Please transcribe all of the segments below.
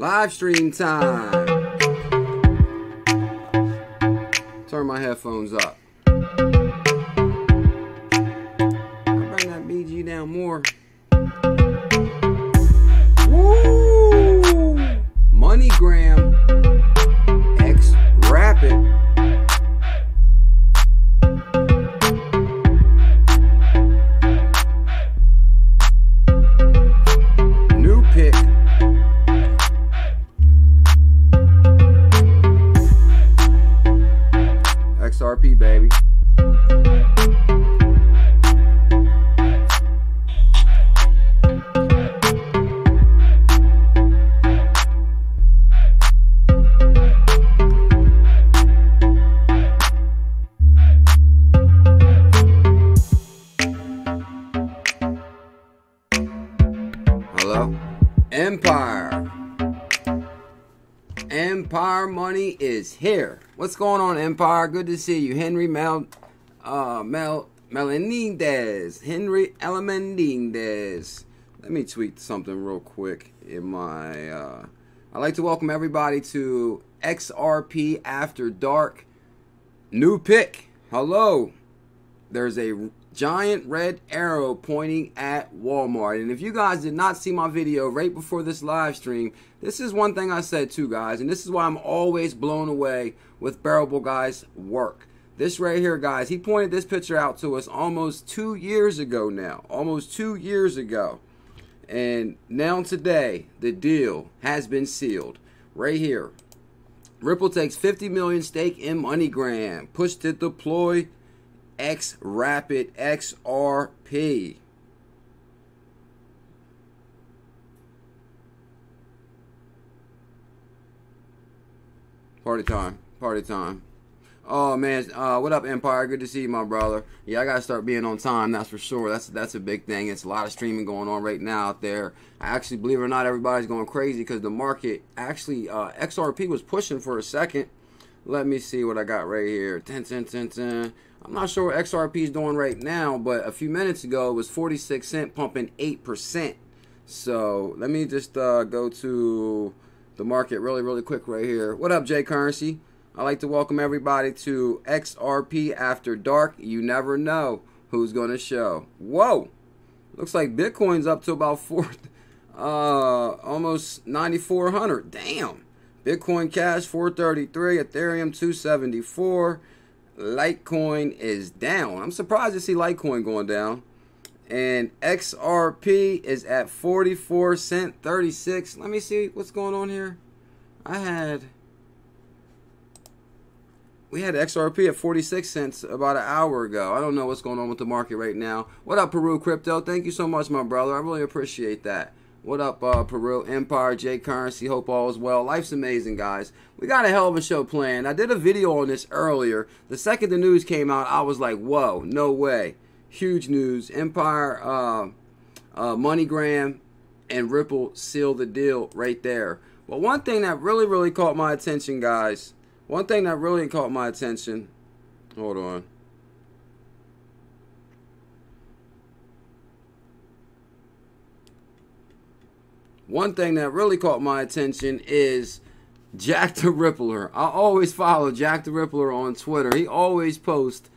Live stream time. Turn my headphones up. I better not BG down more. Woo! MoneyGram X Rapid. XRP, baby. Hello? Empire. Empire money is here. What's going on, Empire? Good to see you. Henry Melendez. Henry Elemendez. Let me tweet something real quick in my... I'd like to welcome everybody to XRP After Dark. New pick. Hello. There's a giant red arrow pointing at Walmart. And if you guys did not see my video right before this live stream, this is one thing I said too, guys, and this is why I'm always blown away with Bearable Guy's work. This right here, guys, he pointed this picture out to us almost 2 years ago now. Almost 2 years ago. And now today, the deal has been sealed. Right here. Ripple takes 50 million stake in MoneyGram. Push to deploy. X Rapid XRP. Party time. Party time. Oh man, what up, Empire? Good to see you, my brother. Yeah, I gotta start being on time, that's for sure. That's a big thing. It's a lot of streaming going on right now out there. Actually, believe it or not, everybody's going crazy because the market actually XRP was pushing for a second. Let me see what I got right here. I'm not sure what XRP is doing right now, but a few minutes ago it was 46 cents, pumping 8%. So let me just go to the market really quick right here. What up, J Currency? I'd like to welcome everybody to XRP After Dark. You never know who's going to show. Whoa! Looks like Bitcoin's up to about almost 9,400. Damn. Bitcoin Cash 433, Ethereum 274. Litecoin is down. I'm surprised to see Litecoin going down. And XRP is at 44 cent 36. Let me see what's going on here. We had XRP at 46 cents about an hour ago. I don't know what's going on with the market right now. What up, Peru Crypto? Thank you so much, my brother. I really appreciate that. What up, Peru, Empire, J Currency? Hope all is well. Life's amazing, guys. We got a hell of a show planned. I did a video on this earlier. The second the news came out, I was like, whoa, no way. Huge news. Empire, MoneyGram, and Ripple seal the deal right there. But one thing that really caught my attention, guys. One thing that really caught my attention. Hold on. One thing that really caught my attention is Jack the Rippler. I always follow Jack the Rippler on Twitter. He always posts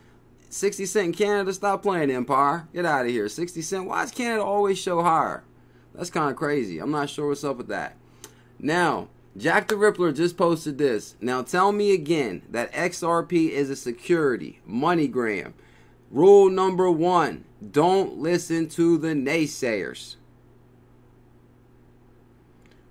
60 cent in Canada. Stop playing, Empire. Get out of here. 60 cent. Why does Canada always show higher? That's kind of crazy. I'm not sure what's up with that. Now, Jack the Rippler just posted this. Now, tell me again that XRP is a security. MoneyGram. Rule number one, don't listen to the naysayers.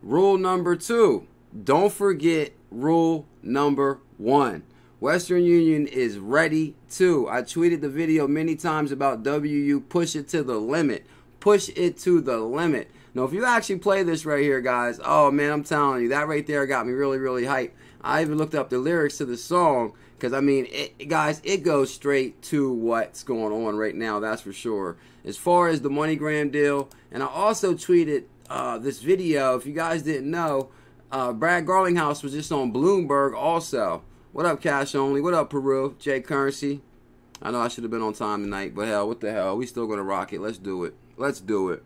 Rule number two, don't forget rule number one. Western Union is ready too. I tweeted the video many times about WU, push it to the limit. Push it to the limit. Now, if you actually play this right here, guys, oh man, I'm telling you, that right there got me really hyped. I even looked up the lyrics to the song because, I mean, it goes straight to what's going on right now, that's for sure. As far as the MoneyGram deal, and I also tweeted this video, if you guys didn't know, Brad Garlinghouse was just on Bloomberg also. What up, Cash Only? What up, Peru? J Currency? I know I should have been on time tonight, but hell, what the hell? We still going to rock it. Let's do it. Let's do it.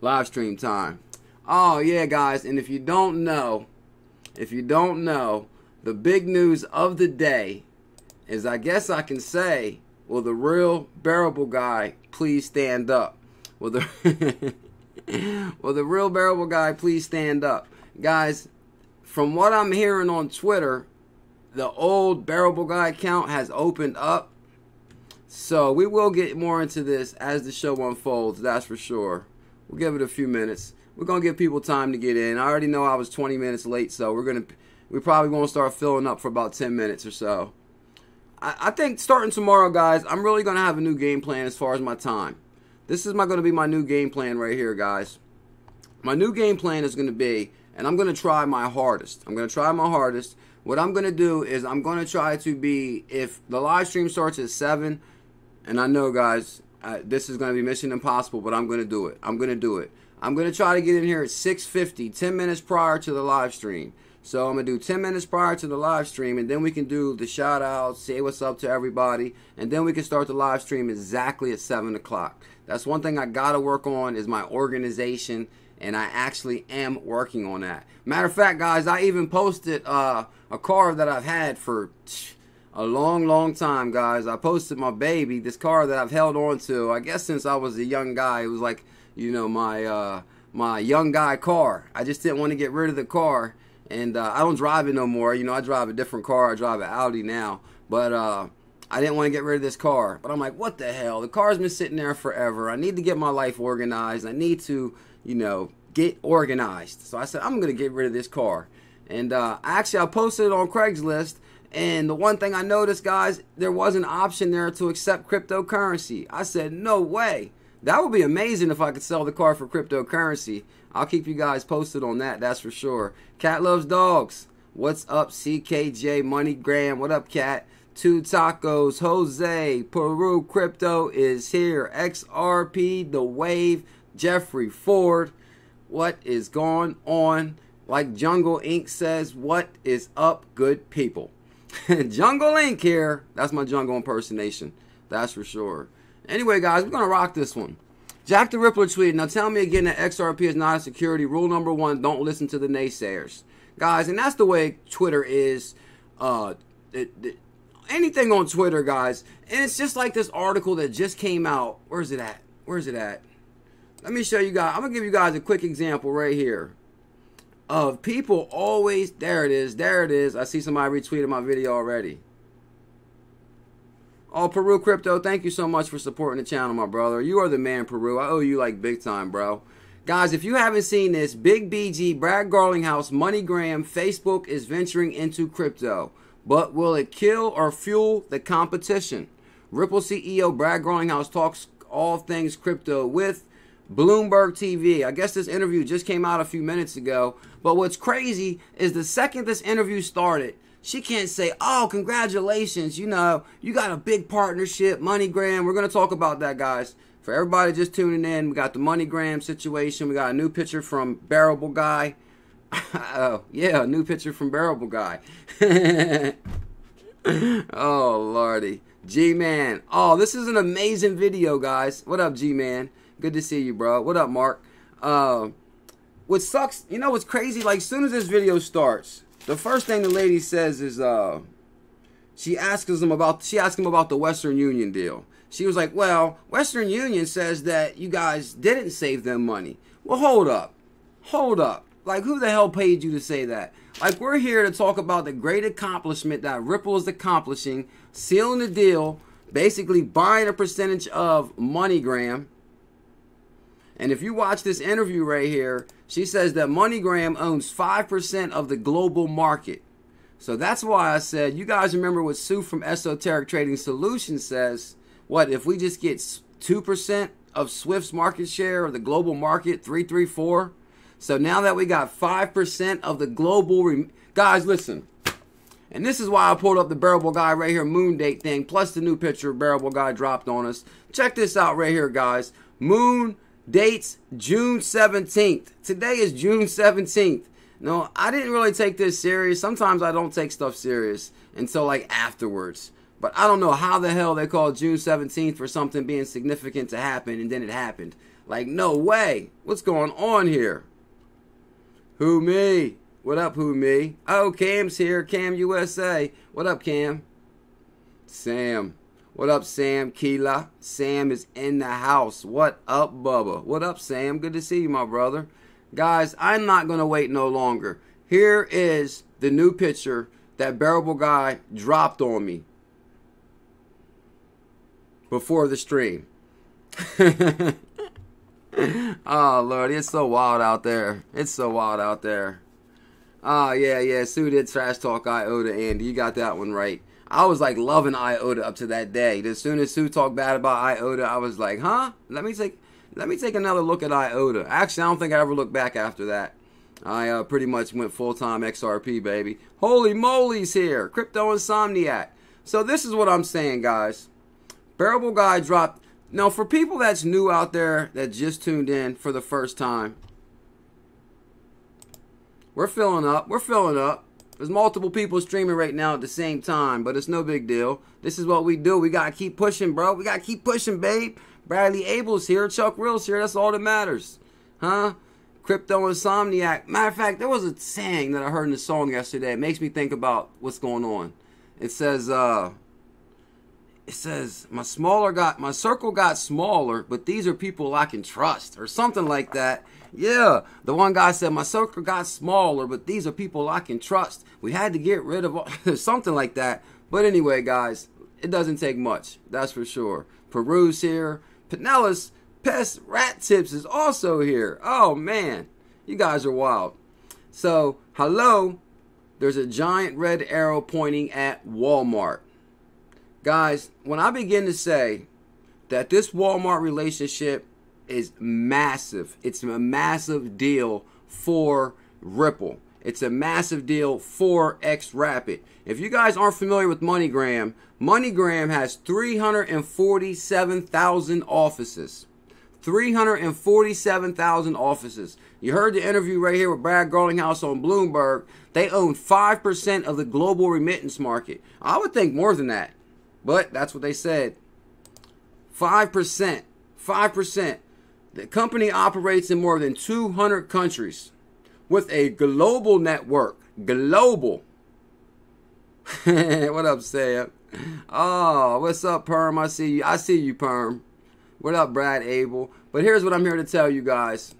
Live stream time. Oh yeah, guys, and if you don't know, the big news of the day is, I guess I can say, will the real Bearable Guy please stand up? Will the real Bearable Guy please stand up? Guys, from what I'm hearing on Twitter, the old Bearable Guy account has opened up. So we will get more into this as the show unfolds, that's for sure. We'll give it a few minutes. We're going to give people time to get in. I already know I was 20 minutes late, so we probably won't start filling up for about 10 minutes or so. I think starting tomorrow, guys, I'm really going to have a new game plan as far as my time. This is going to be my new game plan right here, guys. My new game plan is going to be, and I'm going to try my hardest. I'm going to try my hardest. What I'm going to do is I'm going to try to be, if the live stream starts at 7, and I know, guys, this is going to be mission impossible, but I'm going to do it. I'm going to do it. I'm going to try to get in here at 6:50, 10 minutes prior to the live stream. So I'm going to do 10 minutes prior to the live stream, and then we can do the shout-out, say what's up to everybody, and then we can start the live stream exactly at 7 o'clock. That's one thing I got to work on is my organization, and I actually am working on that. Matter of fact, guys, I even posted a car that I've had for a long, long time, guys. I posted my baby, this car that I've held on to, I guess since I was a young guy. It was like, you know, my young guy car. I just didn't want to get rid of the car. And I don't drive it no more. You know, I drive a different car. I drive an Audi now. But I didn't want to get rid of this car. But I'm like, what the hell? The car's been sitting there forever. I need to get my life organized. I need to, you know, get organized. So I said, I'm going to get rid of this car. And actually, I posted it on Craigslist. And the one thing I noticed, guys, there was an option there to accept cryptocurrency. I said, no way. That would be amazing if I could sell the car for cryptocurrency. I'll keep you guys posted on that, that's for sure. Cat Loves Dogs. What's up, CKJ MoneyGram? What up, Cat? Two Tacos. Jose. Peru Crypto is here. XRP. The Wave. Jeffrey Ford. What is going on? Like Jungle Inc. says, what is up, good people? Jungle Inc. here. That's my Jungle impersonation, that's for sure. Anyway, guys, we're going to rock this one. Jack the Rippler tweeted, now tell me again that XRP is not a security. Rule number one, don't listen to the naysayers. Guys, and that's the way Twitter is. Anything on Twitter, guys. And it's just like this article that just came out. Where's it at? Where's it at? Let me show you guys. I'm going to give you guys a quick example right here of people always, there it is, there it is. I see somebody retweeted my video already. Oh, Peru Crypto, thank you so much for supporting the channel, my brother. You are the man, Peru. I owe you like big time, bro. Guys, if you haven't seen this, Big BG, Brad Garlinghouse, MoneyGram, Facebook is venturing into crypto. But will it kill or fuel the competition? Ripple CEO Brad Garlinghouse talks all things crypto with Bloomberg TV. I guess this interview just came out a few minutes ago. But what's crazy is the second this interview started, she can't say, oh, congratulations, you know, you got a big partnership, MoneyGram. We're going to talk about that, guys. For everybody just tuning in, we got the MoneyGram situation. We got a new picture from Bearable Guy. Oh, yeah, a new picture from Bearable Guy. Oh, Lordy. G-Man. Oh, this is an amazing video, guys. What up, G-Man? Good to see you, bro. What up, Mark? What sucks, you know what's crazy? Like, as soon as this video starts, the first thing the lady says is, she asked him about the Western Union deal. She was like, well, Western Union says that you guys didn't save them money. Well, hold up. Hold up. Like, who the hell paid you to say that? Like, we're here to talk about the great accomplishment that Ripple is accomplishing, sealing the deal, basically buying a percentage of MoneyGram. And if you watch this interview right here, she says that MoneyGram owns 5% of the global market. So that's why I said, you guys remember what Sue from Esoteric Trading Solutions says, what, if we just get 2% of Swift's market share or the global market, 334? So now that we got 5% of the global, guys, listen. And this is why I pulled up the Bearable Guy right here, Moon Date thing, plus the new picture of Bearable Guy dropped on us. Check this out right here, guys. Moon dates June 17th. Today is June 17th. No, I didn't really take this serious. Sometimes I don't take stuff serious until like afterwards. But I don't know how the hell they called June 17th for something being significant to happen and then it happened. Like, no way. What's going on here? Who me? What up, who me? Oh, Cam's here. Cam USA. What up, Cam? Sam. What up, Sam? Keela. Sam is in the house. What up, Bubba? What up, Sam? Good to see you, my brother. Guys, I'm not going to wait no longer. Here is the new picture that Bearable Guy dropped on me before the stream. Oh, Lord, it's so wild out there. It's so wild out there. Oh, yeah, yeah, Sue did trash talk IOTA, Andy. You got that one right. I was, like, loving IOTA up to that day. As soon as Sue talked bad about IOTA, I was like, huh? Let me take another look at IOTA. Actually, I don't think I ever looked back after that. I pretty much went full-time XRP, baby. Holy moly's here. Crypto Insomniac. So this is what I'm saying, guys. Bearable Guy dropped... Now, for people that's new out there that just tuned in for the first time, we're filling up. We're filling up. There's multiple people streaming right now at the same time, but it's no big deal. This is what we do. We got to keep pushing, bro. We got to keep pushing, babe. Bradley Abel's here. Chuck Rill's here. That's all that matters. Huh? Crypto Insomniac. Matter of fact, there was a saying that I heard in the song yesterday. It makes me think about what's going on. It says, my circle got smaller, but these are people I can trust, or something like that. Yeah, the one guy said, my circle got smaller, but these are people I can trust. We had to get rid of all, something like that. But anyway, guys, it doesn't take much, that's for sure. Peru's here. Pinellas Pest Rat Tips is also here. Oh, man, you guys are wild. So, hello, there's a giant red arrow pointing at Walmart. Guys, when I begin to say that this Walmart relationship is massive, it's a massive deal for Ripple. It's a massive deal for XRapid. If you guys aren't familiar with MoneyGram, MoneyGram has 347,000 offices. 347,000 offices. You heard the interview right here with Brad Garlinghouse on Bloomberg. They own 5% of the global remittance market. I would think more than that. But that's what they said. 5%. 5%. The company operates in more than 200 countries with a global network. Global. What up, Sam? Oh, what's up, Perm? I see you. I see you, Perm. What up, Brad Abel? But here's what I'm here to tell you guys.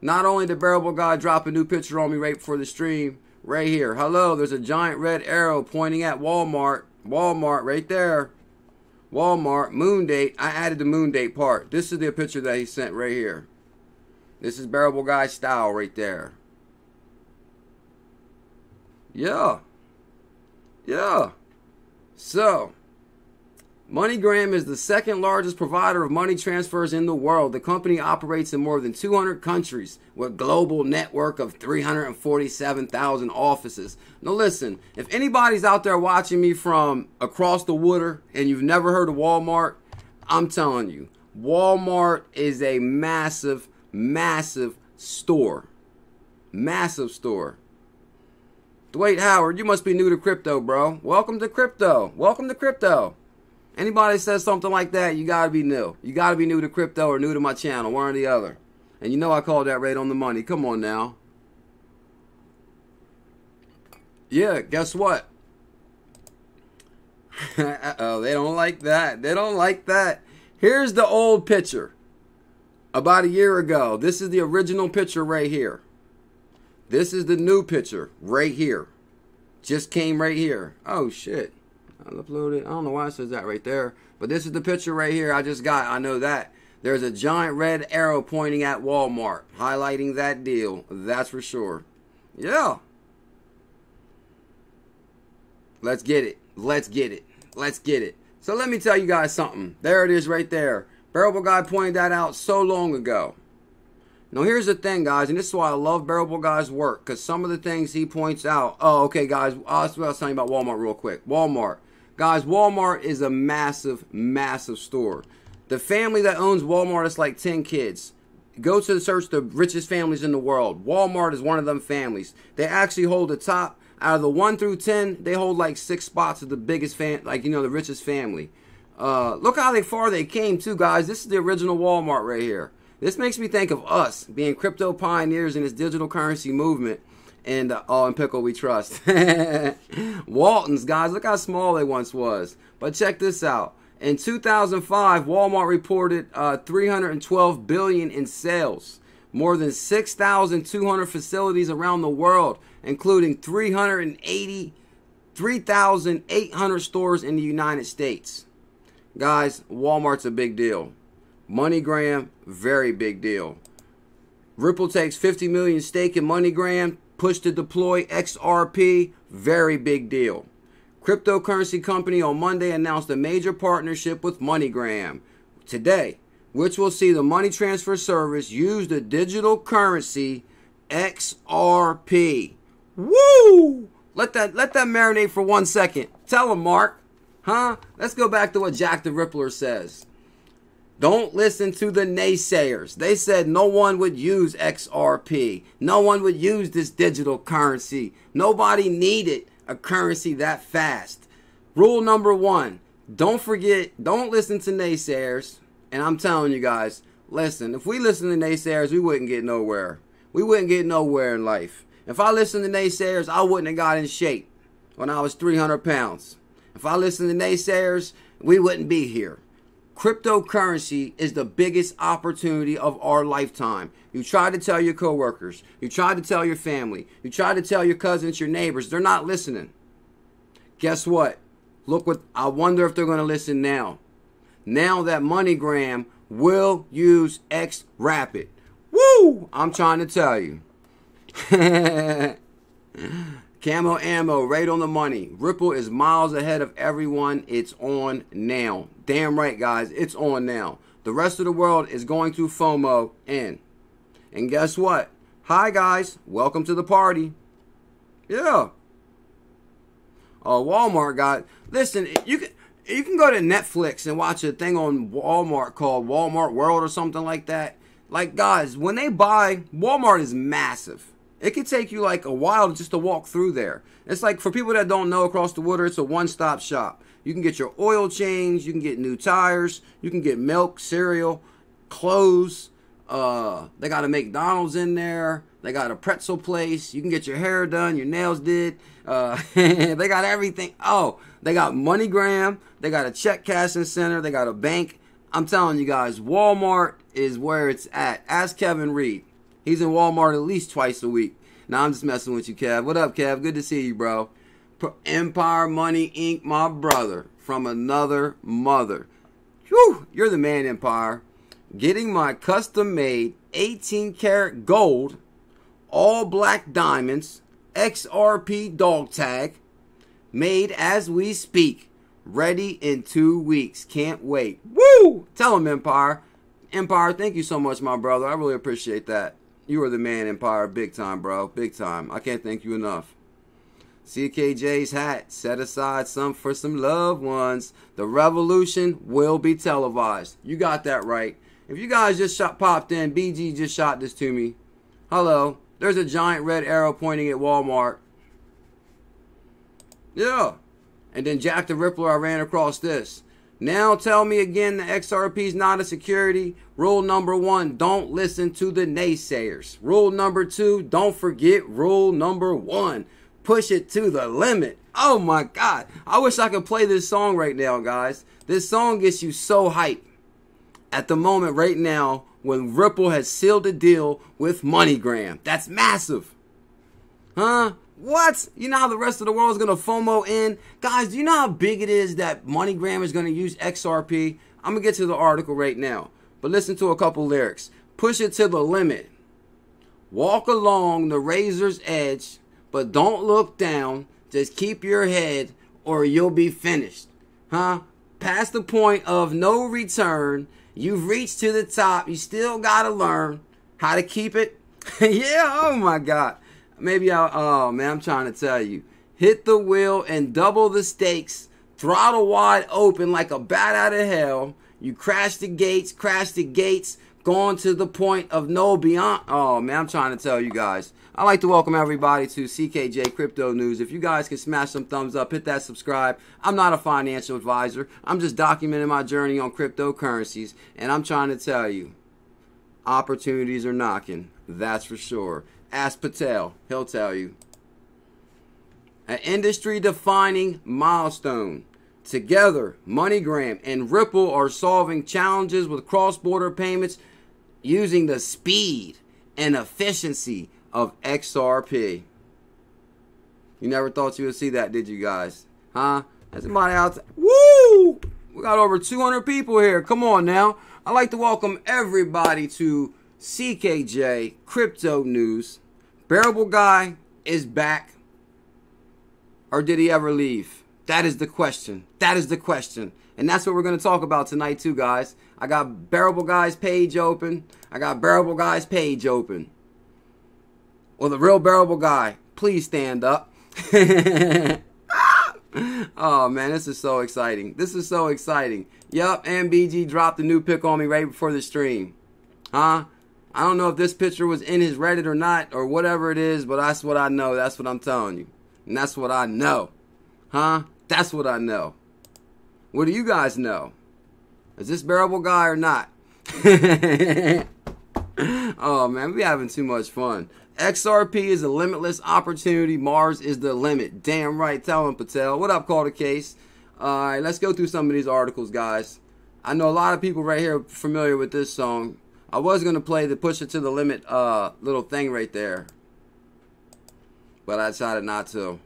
Not only did Bearable Guy drop a new picture on me right before the stream, right here. Hello, there's a giant red arrow pointing at Walmart. Walmart right there. Walmart moon date. I added the moon date part. This is the picture that he sent right here. This is Bearable Guy style right there. Yeah. Yeah. So, MoneyGram is the second largest provider of money transfers in the world. The company operates in more than 200 countries with a global network of 347,000 offices. Now listen, if anybody's out there watching me from across the water and you've never heard of Walmart, I'm telling you, Walmart is a massive, massive store. Massive store. Dwight Howard, you must be new to crypto, bro. Welcome to crypto. Welcome to crypto. Anybody says something like that, you got to be new. You got to be new to crypto or new to my channel, one or the other. And you know I called that right on the money. Come on now. Yeah, guess what? Uh-oh, they don't like that. They don't like that. Here's the old picture. About a year ago. This is the original picture right here. This is the new picture right here. Just came right here. Oh, shit. I'll upload it. I don't know why it says that right there. But this is the picture right here I just got. I know that. There's a giant red arrow pointing at Walmart. Highlighting that deal. That's for sure. Yeah. Let's get it. Let's get it. Let's get it. So let me tell you guys something. There it is right there. Bearable Guy pointed that out so long ago. Now here's the thing, guys. And this is why I love Bearable Guy's work. Because some of the things he points out. Oh, okay, guys. I was telling you about Walmart real quick. Walmart. Guys, Walmart is a massive, massive store. The family that owns Walmart is like 10 kids. Go to the search the richest families in the world. Walmart is one of them families. They actually hold the top. Out of the 1 through 10, they hold like 6 spots of the biggest fan, like, you know, the richest family. Look how far they came too, guys. This is the original Walmart right here. This makes me think of us being crypto pioneers in this digital currency movement. And all in pickle we trust. Waltons, guys, look how small they once was. But check this out. In 2005, Walmart reported $312 billion in sales. More than 6,200 facilities around the world, including 3,800 stores in the United States. Guys, Walmart's a big deal. MoneyGram, very big deal. Ripple takes $50 million stake in MoneyGram. Push to deploy XRP, very big deal. Cryptocurrency company on Monday announced a major partnership with MoneyGram today, which will see the money transfer service use the digital currency XRP. Woo! Let that marinate for 1 second. Tell him, Mark. Huh? Let's go back to what Jack the Rippler says. Don't listen to the naysayers. They said no one would use XRP. No one would use this digital currency. Nobody needed a currency that fast. Rule number one, don't forget, don't listen to naysayers. And I'm telling you guys, listen, if we listen to naysayers, we wouldn't get nowhere. We wouldn't get nowhere in life. If I listened to naysayers, I wouldn't have got in shape when I was 300 pounds. If I listened to naysayers, we wouldn't be here. Cryptocurrency is the biggest opportunity of our lifetime. You try to tell your coworkers, you try to tell your family, you try to tell your cousins, your neighbors, they're not listening. Guess what? Look what, I wonder if they're going to listen now. Now that MoneyGram will use XRapid. Woo! I'm trying to tell you. Camo ammo, right on the money. Ripple is miles ahead of everyone. It's on now. Damn right, guys. It's on now. The rest of the world is going to FOMO in. And guess what? Hi, guys. Welcome to the party. Yeah. Oh, Walmart got... Listen, you can go to Netflix and watch a thing on Walmart called Walmart World or something like that. Like, guys, when they buy... Walmart is massive. It could take you like a while just to walk through there. It's like, for people that don't know, across the water, it's a one-stop shop. You can get your oil change, you can get new tires, you can get milk, cereal, clothes. They got a McDonald's in there. They got a pretzel place. You can get your hair done, your nails did. They got everything. Oh, they got MoneyGram. They got a check cashing center. They got a bank. I'm telling you guys, Walmart is where it's at. Ask Kevin Reed. He's in Walmart at least twice a week. Now, I'm just messing with you, Kev. What up, Kev? Good to see you, bro. Empire Money Inc., my brother, from another mother. Whew, you're the man, Empire. Getting my custom-made 18-karat gold, all-black diamonds, XRP dog tag, made as we speak. Ready in 2 weeks. Can't wait. Woo! Tell him, Empire. Empire, thank you so much, my brother. I really appreciate that. You are the man, Empire. Big time, bro. Big time. I can't thank you enough. CKJ's hat. Set aside some for some loved ones. The revolution will be televised. You got that right. If you guys just popped in, BG just shot this to me. Hello. There's a giant red arrow pointing at Walmart. Yeah. And then Jack the Rippler, I ran across this. Now tell me again the XRP is not a security. Rule number one, don't listen to the naysayers. Rule number two, don't forget rule number one. Push it to the limit. Oh my God. I wish I could play this song right now, guys. This song gets you so hyped. At the moment right now when Ripple has sealed a deal with MoneyGram. That's massive. Huh? What? You know how the rest of the world is going to FOMO in? Guys, do you know how big it is that MoneyGram is going to use XRP? I'm going to get to the article right now. But listen to a couple lyrics. Push it to the limit. Walk along the razor's edge, but don't look down. Just keep your head or you'll be finished. Huh? Past the point of no return. You've reached to the top. You still got to learn how to keep it. Yeah, oh my God. Maybe oh man, I'm trying to tell you. Hit the wheel and double the stakes. Throttle wide open like a bat out of hell. You crash the gates, going to the point of no beyond. Oh man, I'm trying to tell you guys. I'd like to welcome everybody to CKJ Crypto News. If you guys can smash some thumbs up, hit that subscribe. I'm not a financial advisor. I'm just documenting my journey on cryptocurrencies. And I'm trying to tell you, Opportunities are knocking, that's for sure. Ask Patel, he'll tell you. An industry-defining milestone. Together, MoneyGram and Ripple are solving challenges with cross-border payments using the speed and efficiency of XRP. You never thought you would see that, did you guys? Huh? That's somebody out there. Woo! We got over 200 people here. Come on now. I'd like to welcome everybody to CKJ Crypto News. Bearable Guy is back. Or did he ever leave? That is the question. That is the question. And that's what we're going to talk about tonight too, guys. I got Bearable Guy's page open. Well, the real Bearable Guy, please stand up. Oh, man, this is so exciting. Yup, MBG dropped a new pic on me right before the stream. Huh? I don't know if this picture was in his Reddit or not or whatever it is, but that's what I know. That's what I'm telling you. And that's what I know. Huh? That's what I know. What do you guys know? Is this Bearable Guy or not? Oh, man, we having too much fun. XRP is a limitless opportunity. Mars is the limit. Damn right. Tell him, Patel. What up, Call the Case? All right, let's go through some of these articles, guys. I know a lot of people right here are familiar with this song. I was going to play the Push It to the Limit little thing right there, but I decided not to.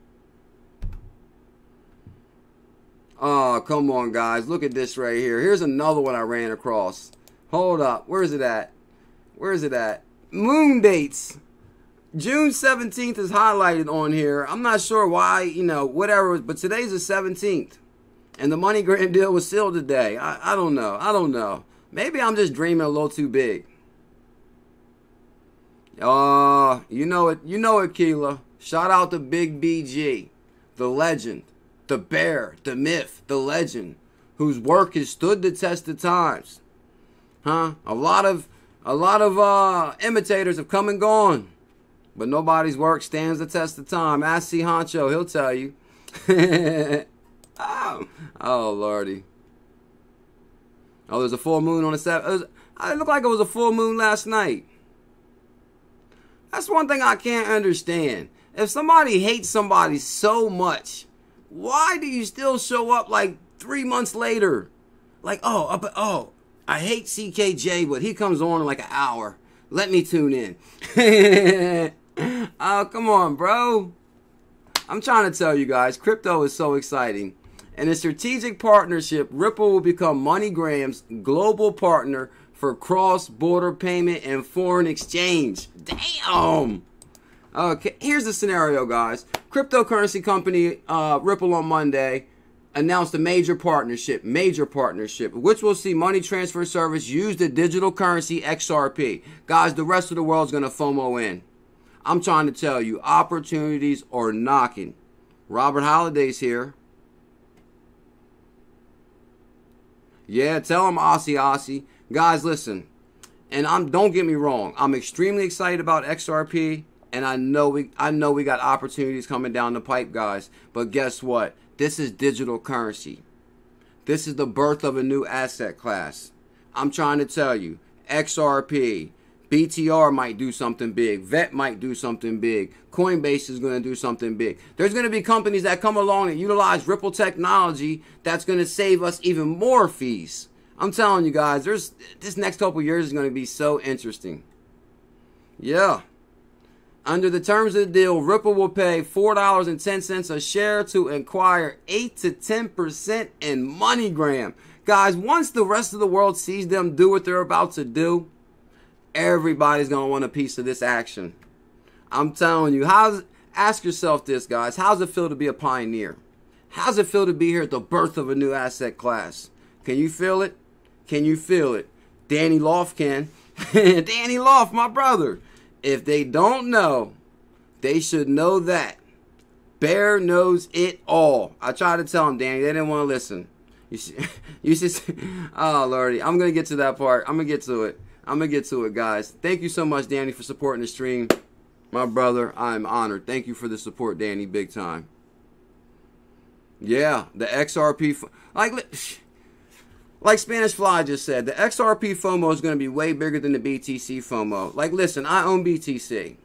Oh, come on, guys. Look at this right here. Here's another one I ran across. Hold up. Where is it at? Where is it at? Moon dates. June 17th is highlighted on here. I'm not sure why, you know, whatever, but today's the 17th. And the MoneyGram deal was sealed today. I don't know. Maybe I'm just dreaming a little too big. You know it, Keela. Shout out to Big BG, the legend, the bear, the myth, the legend, whose work has stood the test of times. Huh? A lot of imitators have come and gone. But nobody's work stands the test of time. Ask C. Honcho, he'll tell you. Oh, Lordy. Oh, there's a full moon on the 7th. It looked like it was a full moon last night. That's one thing I can't understand. If somebody hates somebody so much, why do you still show up like 3 months later? Like, oh, I hate CKJ, but he comes on in like an hour. Let me tune in. Oh, come on, bro. I'm trying to tell you guys, crypto is so exciting. In a strategic partnership, Ripple will become MoneyGram's global partner for cross-border payment and foreign exchange. Damn. Okay, here's the scenario, guys. Cryptocurrency company Ripple on Monday announced a major partnership, which will see money transfer service use the digital currency XRP. Guys, the rest of the world's going to FOMO in. I'm trying to tell you, opportunities are knocking. Robert Holiday's here. Yeah, tell him Aussie. Guys, listen, and don't get me wrong, I'm extremely excited about XRP, and I know we got opportunities coming down the pipe, guys, but guess what? This is digital currency. This is the birth of a new asset class. I'm trying to tell you, XRP, BTR might do something big. VET might do something big. Coinbase is going to do something big. There's going to be companies that come along and utilize Ripple technology that's going to save us even more fees. I'm telling you guys, this next couple of years is going to be so interesting. Yeah. Under the terms of the deal, Ripple will pay $4.10 a share to acquire 8 to 10% in MoneyGram. Guys, once the rest of the world sees them do what they're about to do, everybody's going to want a piece of this action. I'm telling you, ask yourself this, guys. How's it feel to be a pioneer? How's it feel to be here at the birth of a new asset class? Can you feel it? Can you feel it? Danny Loft can. Danny Loft, my brother. If they don't know, they should know that. Bear knows it all. I tried to tell them, Danny. They didn't want to listen. You should oh, Lordy. I'm going to get to that part. I'm going to get to it, guys. Thank you so much, Danny, for supporting the stream. My brother, I'm honored. Thank you for the support, Danny, big time. Yeah, the XRP. Like, Like Spanish Fly just said, the XRP FOMO is going to be way bigger than the BTC FOMO. Like, listen, I own BTC.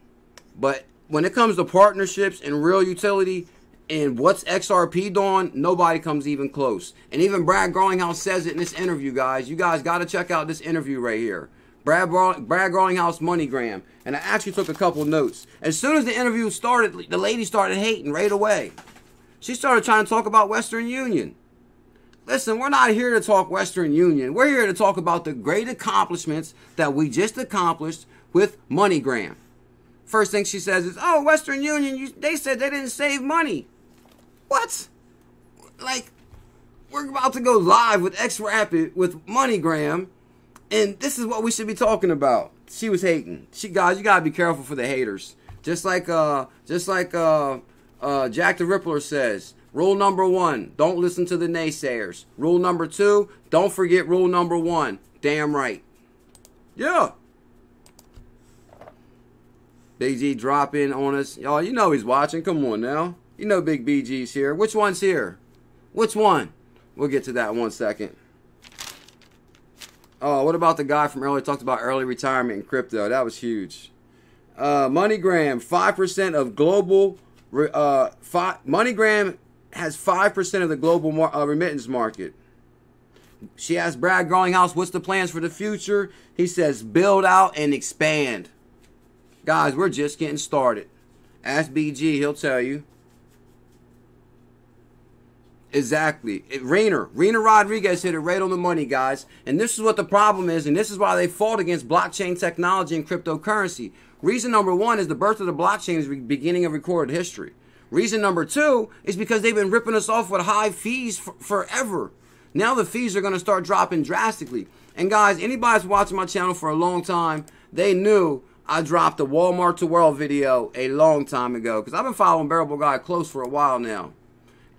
But when it comes to partnerships and real utility and what's XRP doing, nobody comes even close. And even Brad Garlinghouse says it in this interview, guys. You guys got to check out this interview right here. Brad Garlinghouse, MoneyGram. And I actually took a couple notes. As soon as the interview started, the lady started hating right away. She started trying to talk about Western Union. Listen, we're not here to talk Western Union. We're here to talk about the great accomplishments that we just accomplished with MoneyGram. First thing she says is, oh, Western Union, they said they didn't save money. What? Like, we're about to go live with XRapid, with MoneyGram, and this is what we should be talking about. She was hating. Guys, you gotta be careful for the haters. Just like Jack the Rippler says, rule number one, don't listen to the naysayers. Rule number two, don't forget rule number one. Damn right. Yeah. Big G drop in on us. Y'all, you know he's watching. Come on now. You know Big BG's here. Which one's here? Which one? We'll get to that in one second. Oh, what about the guy from earlier talked about early retirement in crypto? That was huge. MoneyGram, 5% of global... MoneyGram has 5% of the global remittance market. She asked Brad Garlinghouse, what's the plans for the future? He says, build out and expand. Guys, we're just getting started. Ask BG, he'll tell you. Exactly. Reena Rodriguez hit it right on the money, guys. And this is what the problem is, and this is why they fought against blockchain technology and cryptocurrency. Reason number one is the birth of the blockchain is the beginning of recorded history. Reason number two is because they've been ripping us off with high fees forever. Now the fees are going to start dropping drastically. And guys, anybody's watching my channel for a long time, they knew I dropped the Walmart to World video a long time ago. Because I've been following Bearable Guy close for a while now.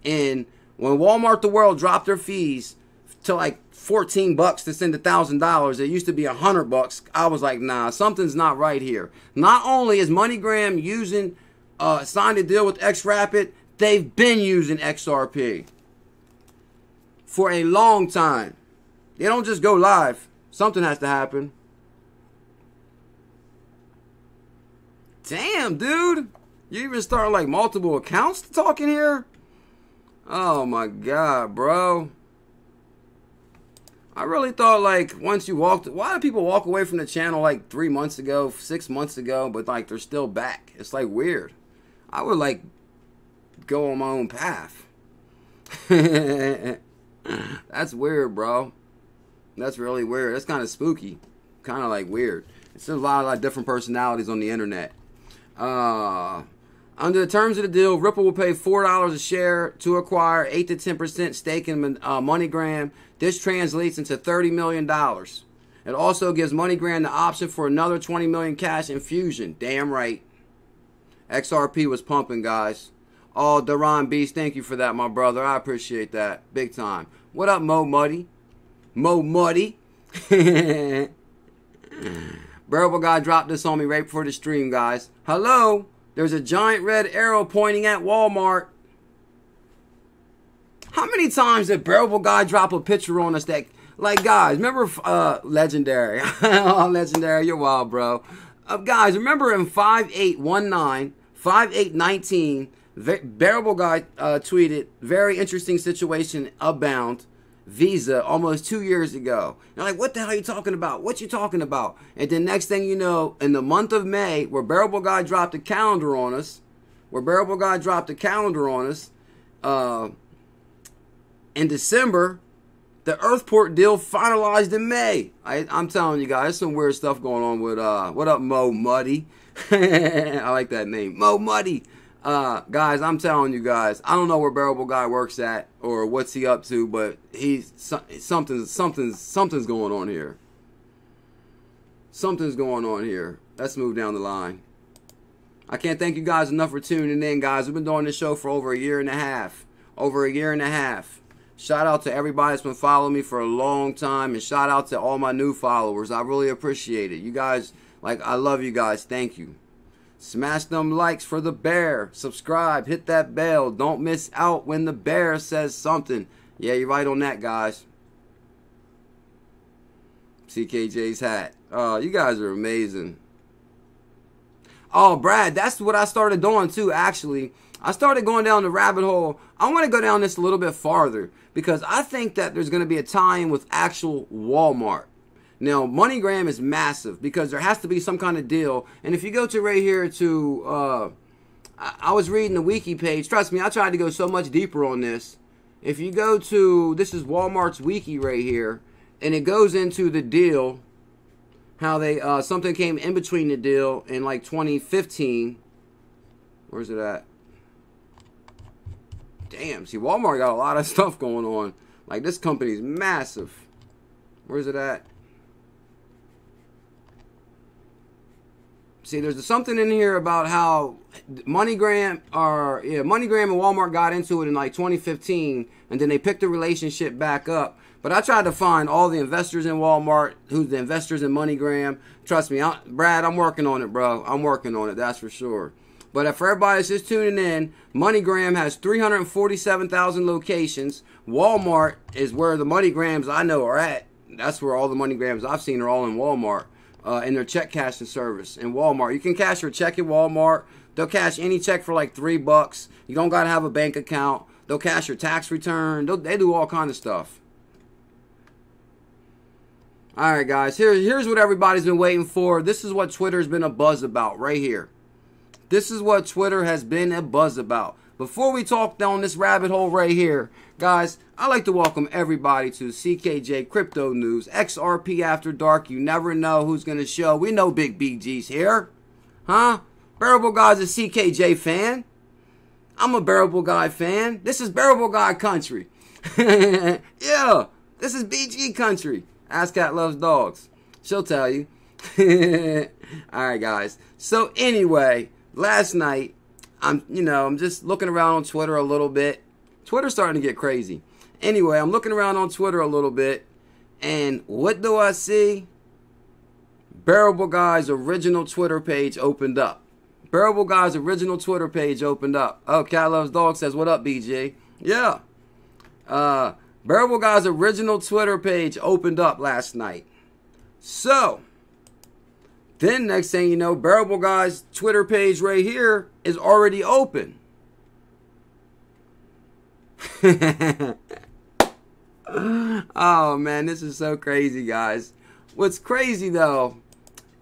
And when Walmart to World dropped their fees to like $14 to send $1,000. It used to be $100. I was like, nah, something's not right here. Not only is MoneyGram using signed a deal with XRapid, they've been using XRP for a long time. They don't just go live. Something has to happen. Damn, dude. You even start like multiple accounts to talk in here? Oh my God, bro. I really thought, like, once you walked... Why do people walk away from the channel, like, 3 months ago, 6 months ago, but, like, they're still back? It's, like, weird. I would, like, go on my own path. That's weird, bro. That's really weird. That's kind of spooky. Kind of, like, weird. It's a lot of, like, different personalities on the internet. Under the terms of the deal, Ripple will pay $4 a share to acquire 8 to 10% stake in MoneyGram. This translates into $30 million. It also gives MoneyGram the option for another $20 million cash infusion. Damn right. XRP was pumping, guys. Oh, Daron Beast, thank you for that, my brother. I appreciate that. Big time. What up, Mo Muddy? Mo Muddy? Bearable Guy dropped this on me right before the stream, guys. Hello? There's a giant red arrow pointing at Walmart. How many times did Bearable Guy drop a picture on us that... Like, guys, remember... Legendary. Oh, Legendary, you're wild, bro. Guys, remember in 5819, 5819, Bearable Guy tweeted, very interesting situation abound, Visa, almost 2 years ago. And I'm like, what the hell are you talking about? What you talking about? And then next thing you know, in the month of May, where Bearable Guy dropped a calendar on us, in December, the Earthport deal finalized in May. I'm telling you guys, there's some weird stuff going on with, what up, Mo Muddy? I like that name, Mo Muddy. Guys, I'm telling you guys, I don't know where Bearable Guy works at or what's he up to, but he's something's going on here. Something's going on here. Let's move down the line. I can't thank you guys enough for tuning in, guys. We've been doing this show for over a year and a half. Shout out to everybody that's been following me for a long time, and shout out to all my new followers. I really appreciate it. You guys, like, I love you guys. Thank you. Smash them likes for the bear. Subscribe. Hit that bell. Don't miss out when the bear says something. Yeah, you're right on that, guys. CKJ's hat. Oh, you guys are amazing. Oh, Brad, that's what I started doing too, actually. I started going down the rabbit hole. I want to go down this a little bit farther because I think that there's going to be a tie-in with actual Walmart. Now, MoneyGram is massive because there has to be some kind of deal. And if you go to right here to, I was reading the wiki page. Trust me, I tried to go so much deeper on this. If you go to, this is Walmart's wiki right here, and it goes into the deal, how they, something came in between the deal in like 2015. Where's it at? Damn, see, Walmart got a lot of stuff going on. Like, this company's massive. Where's it at? See, there's something in here about how MoneyGram, or yeah, MoneyGram and Walmart got into it in like 2015, and then they picked the relationship back up. But I tried to find all the investors in Walmart, who's the investors in MoneyGram. Trust me, Brad, I'm working on it, bro. I'm working on it, that's for sure. But for everybody that's just tuning in, MoneyGram has 347,000 locations. Walmart is where the MoneyGrams I know are at. That's where all the MoneyGrams I've seen are all in Walmart. In their check cashing service in Walmart. You can cash your check at Walmart. They'll cash any check for like $3. You don't got to have a bank account. They'll cash your tax return. They do all kind of stuff. All right, guys. Here's what everybody's been waiting for. This is what Twitter's been a buzz about right here. This is what Twitter has been a buzz about. Before we talk down this rabbit hole right here, guys, I'd like to welcome everybody to CKJ Crypto News, XRP After Dark. You never know who's going to show. We know Big BG's here. Huh? Bearable Guy's a CKJ fan. I'm a Bearable Guy fan. This is Bearable Guy country. Yeah, this is BG country. Ask Cat Loves Dogs. She'll tell you. All right, guys. So anyway, last night, I'm just looking around on Twitter a little bit. Twitter's starting to get crazy. Anyway, I'm looking around on Twitter a little bit, and what do I see? Bearable Guy's original Twitter page opened up. Bearable Guy's original Twitter page opened up. Oh, Cat Loves Dog says, what up, BG? Yeah. Bearable Guy's original Twitter page opened up last night. So then next thing you know, Bearable Guy's Twitter page right here is already open. Oh, man, this is so crazy, guys. What's crazy, though,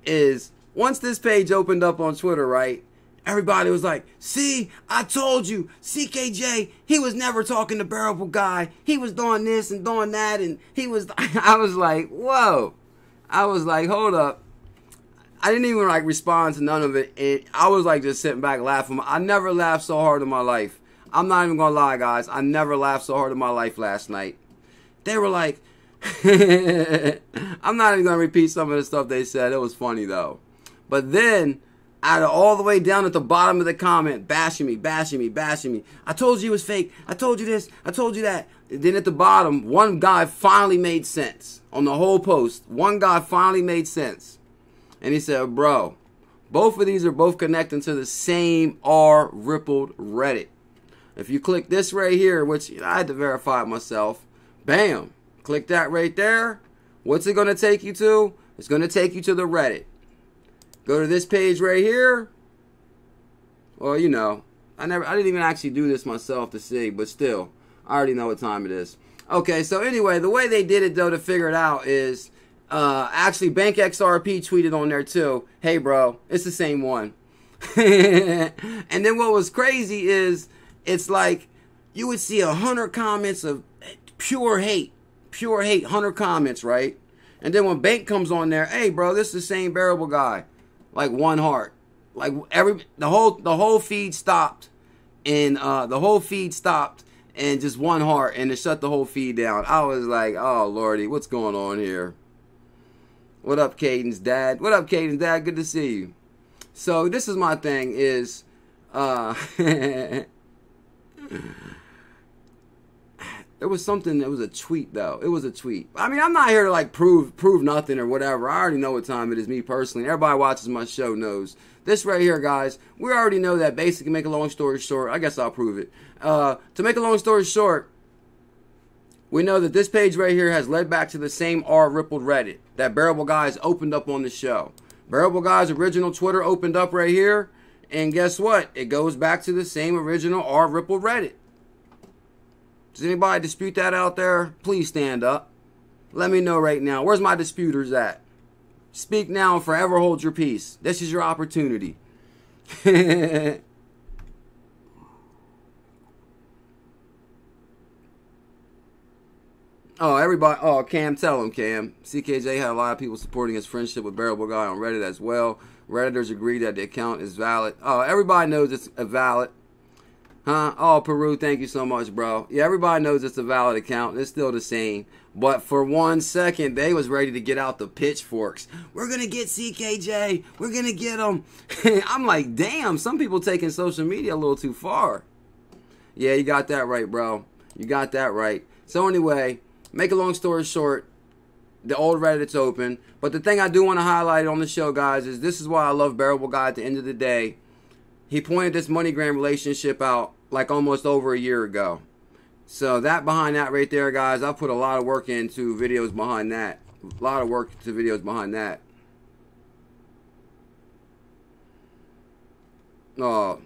is once this page opened up on Twitter, right, everybody was like, see, I told you, CKJ, he was never talking to Bearable Guy. He was doing this and doing that, and he was, I was like, whoa. I was like, hold up. I didn't even like respond to none of it. I was like just sitting back laughing. I never laughed so hard in my life. I'm not even gonna lie, guys. I never laughed so hard in my life last night. They were like, I'm not even gonna repeat some of the stuff they said. It was funny though. But then, out of all the way down at the bottom of the comment, bashing me, bashing me, bashing me. I told you it was fake. I told you this. I told you that. And then at the bottom, one guy finally made sense on the whole post. One guy finally made sense. And he said, bro, both of these are both connecting to the same r/rippled Reddit. If you click this right here, which I had to verify it myself, bam, click that right there. What's it going to take you to? It's going to take you to the Reddit. Go to this page right here. Well, you know, I didn't even actually do this myself to see, but still, I already know what time it is. Okay, so anyway, the way they did it, though, to figure it out is, actually, Bank XRP tweeted on there too. Hey, bro, it's the same one. And then what was crazy is, it's like you would see 100 comments of pure hate, 100 comments, right? And then when Bank comes on there, hey, bro, this is the same Bearable Guy. Like one heart, like the whole feed stopped, and just one heart, and it shut the whole feed down. I was like, oh lordy, what's going on here? What up, Caden's dad? What up, Caden's dad? Good to see you. So this is my thing is, there was something, it was a tweet though. It was a tweet. I mean, I'm not here to like prove nothing or whatever. I already know what time it is, me personally. Everybody watches my show knows. This right here, guys, we already know that basically, make a long story short, I guess I'll prove it. To make a long story short, We know that this page right here has led back to the same r/rippled Reddit that Bearable Guys opened up on the show. Bearable Guys' original Twitter opened up right here, and guess what? It goes back to the same original r/rippled Reddit. Does anybody dispute that out there? Please stand up. Let me know right now. Where's my disputers at? Speak now and forever hold your peace. This is your opportunity. Oh, everybody. Oh, Cam, tell him, Cam. CKJ had a lot of people supporting his friendship with Bearable Guy on Reddit as well. Redditors agree that the account is valid. Oh, everybody knows it's a valid. Huh? Oh, Peru, thank you so much, bro. Yeah, everybody knows it's a valid account. It's still the same. But for 1 second, they was ready to get out the pitchforks. We're going to get CKJ. We're going to get him. I'm like, damn, some people taking social media a little too far. Yeah, you got that right, bro. You got that right. So anyway, make a long story short, the old Reddit's open. But the thing I do want to highlight on the show, guys, is this is why I love Bearable Guy at the end of the day. He pointed this MoneyGram relationship out like almost over a year ago. So that behind that right there, guys, I put a lot of work into videos behind that. A lot of work to videos behind that. Oh,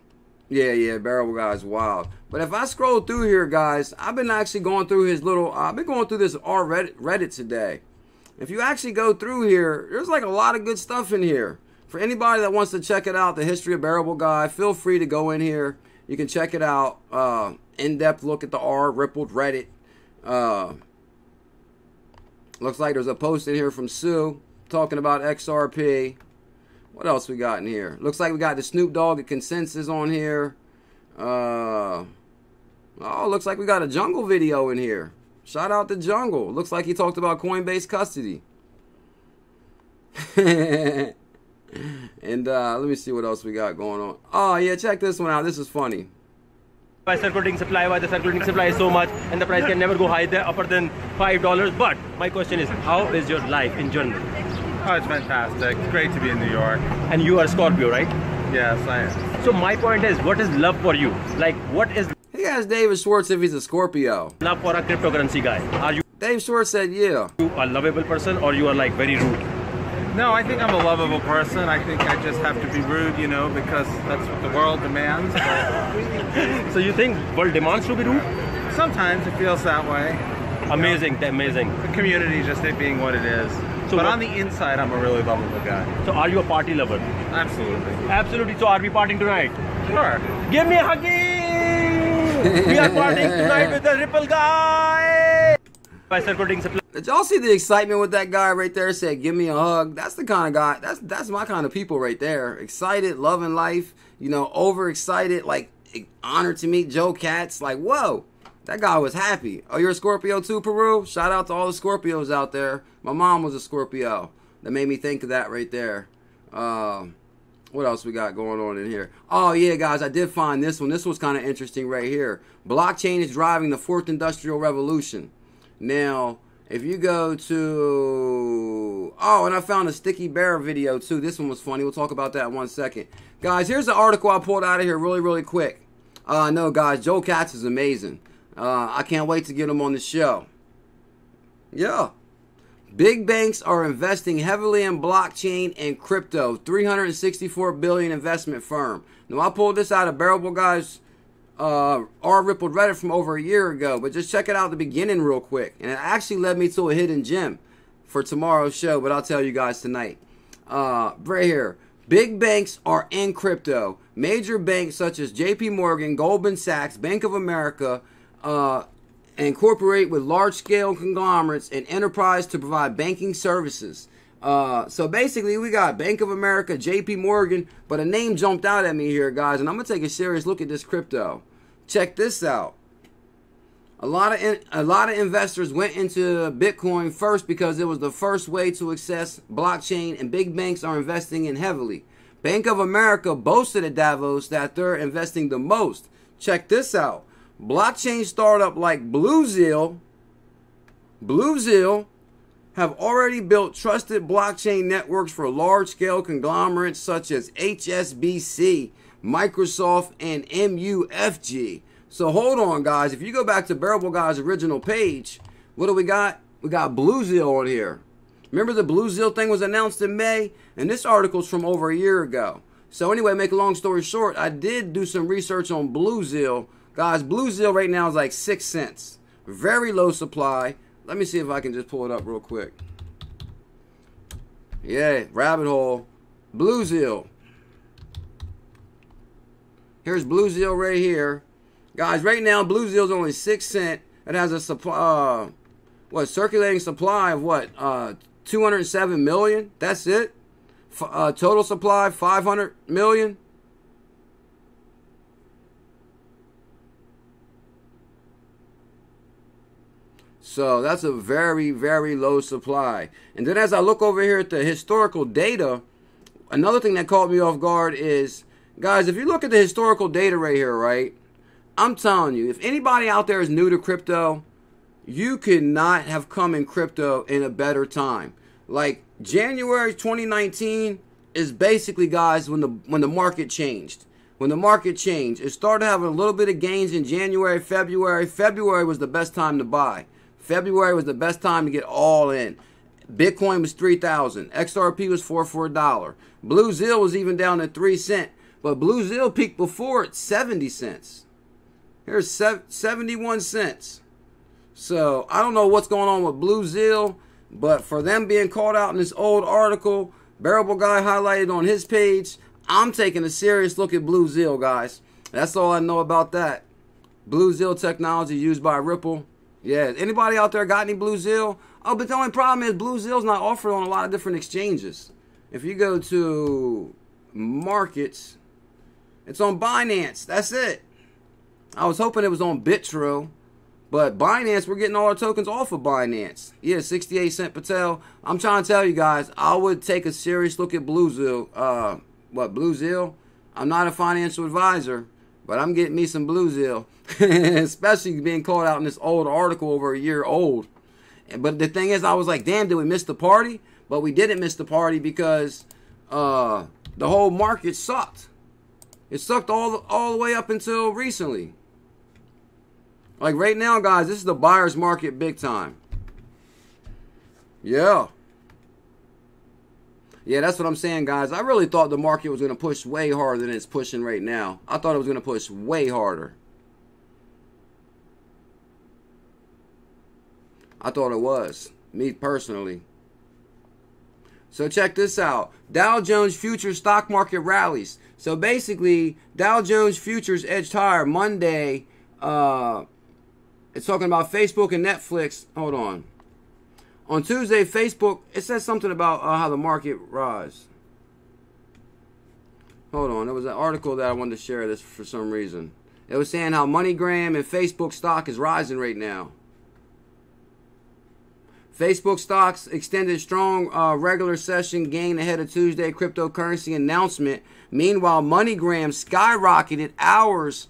yeah, Bearable Guy's wild. But if I scroll through here, guys, I've been actually going through his little, I've been going through this Reddit today. If you actually go through here, there's like a lot of good stuff in here. For anybody that wants to check it out, the history of Bearable Guy, feel free to go in here. You can check it out. In-depth look at the r/rippled Reddit. Looks like there's a post in here from Sue talking about XRP. What else we got in here? Looks like we got the Snoop Dogg and Consensus on here. Oh, looks like we got a Jungle video in here. Shout out to Jungle. Looks like he talked about Coinbase custody. And let me see what else we got going on. Oh, yeah, check this one out. This is funny. By circulating supply, why the circulating supply is so much and the price can never go higher than, upper than $5. But my question is, how is your life in general? Oh, it's fantastic. It's great to be in New York. And you are Scorpio, right? Yes, I am. So my point is, what is love for you? Like, what is... He asked David Schwartz if he's a Scorpio. Love for a cryptocurrency guy. Are you... Dave Schwartz said, yeah. You a lovable person or you are like very rude? No, I think I'm a lovable person. I think I just have to be rude, you know, because that's what the world demands. So you think world demands to be rude? Sometimes it feels that way. Amazing, you know, amazing. The community just it being what it is. So but on the inside, I'm a really lovable guy. So are you a party lover? Absolutely. Absolutely. So are we partying tonight? Sure. Give me a huggy! We are partying tonight with the Ripple Guy! By circulating supply. Did y'all see the excitement with that guy right there? Said, give me a hug. That's the kind of guy, that's my kind of people right there. Excited, loving life, you know, overexcited, like, honored to meet Joel Katz. Like, whoa, that guy was happy. Oh, you're a Scorpio too, Peru? Shout out to all the Scorpios out there. My mom was a Scorpio. That made me think of that right there. What else we got going on in here? Oh, yeah, guys, I did find this one. This one's kind of interesting right here. Blockchain is driving the 4th Industrial Revolution. Now... if you go to... oh, and I found a Sticky Bear video, too. This one was funny. We'll talk about that in 1 second. Guys, here's the article I pulled out of here really, really quick. No, guys, Joel Katz is amazing. I can't wait to get him on the show. Yeah. Big banks are investing heavily in blockchain and crypto. $364 billion investment firm. Now, I pulled this out of Bearable Guy's... r/rippled Reddit from over a year ago, but just check it out at the beginning real quick, and it actually led me to a hidden gem for tomorrow's show, but I'll tell you guys tonight. Right here, big banks are in crypto. Major banks such as JP Morgan, Goldman Sachs, Bank of America incorporate with large-scale conglomerates and enterprise to provide banking services. So basically, we got Bank of America, JP Morgan, but a name jumped out at me here, guys, and I'm going to take a serious look at this crypto. Check this out. A lot of investors went into Bitcoin first because it was the first way to access blockchain, and big banks are investing in heavily. Bank of America boasted at Davos that they're investing the most. Check this out. Blockchain startup like Bluzelle have already built trusted blockchain networks for large-scale conglomerates such as HSBC, Microsoft, and MUFG. So hold on, guys. If you go back to Bearable Guy's original page, What do we got? We got Bluzelle on here. Remember the Bluzelle thing was announced in May? And this article's from over a year ago. So anyway, make a long story short, I did do some research on Bluzelle. Guys, Bluzelle right now is like 6 cents. Very low supply. Let me see if I can just pull it up real quick. Yeah, rabbit hole. Bluzelle. Here's Bluzelle right here. Guys, right now, Bluzelle is only 6 cents. It has a supply, circulating supply of what? 207 million? That's it? Total supply, 500 million? So that's a very, very low supply. And then as I look over here at the historical data, another thing that caught me off guard is, guys, if you look at the historical data right here, right? I'm telling you, if anybody out there is new to crypto, you could not have come in crypto in a better time. Like January 2019 is basically, guys, when the market changed. When the market changed, it started having a little bit of gains in January, February. February was the best time to buy. February was the best time to get all in. Bitcoin was 3,000. XRP was 4 for $1. Bluzelle was even down to 3 cents. But Bluzelle peaked before at 70 cents. Here's 71 cents. So I don't know what's going on with Bluzelle, but for them being called out in this old article, Bearable Guy highlighted on his page, I'm taking a serious look at Bluzelle, guys. That's all I know about that. Bluzelle technology used by Ripple. Yeah, anybody out there got any Bluzelle? Oh, but the only problem is Bluzelle's not offered on a lot of different exchanges. If you go to markets, it's on Binance. That's it. I was hoping it was on BitTrue, but Binance, we're getting all our tokens off of Binance. Yeah, 68 cent Patel. I'm trying to tell you guys, I would take a serious look at Bluzelle. Bluzelle? I'm not a financial advisor, but I'm getting me some Bluzelle, especially being called out in this old article over a year old. But the thing is, I was like, damn, did we miss the party? But we didn't miss the party because the whole market sucked. It sucked all the way up until recently. Like right now, guys, this is the buyer's market big time. Yeah. Yeah, that's what I'm saying, guys. I really thought the market was going to push way harder than it's pushing right now. I thought it was going to push way harder. I thought it was, me personally. So check this out. Dow Jones Futures stock market rallies. So basically, Dow Jones Futures edged higher Monday. It's talking about Facebook and Netflix. Hold on. On Tuesday, Facebook, it says something about how the market rise. Hold on. There was an article that I wanted to share this for some reason. It was saying how MoneyGram and Facebook stock is rising right now. Facebook stocks extended strong regular session gain ahead of Tuesday cryptocurrency announcement. Meanwhile, MoneyGram skyrocketed hours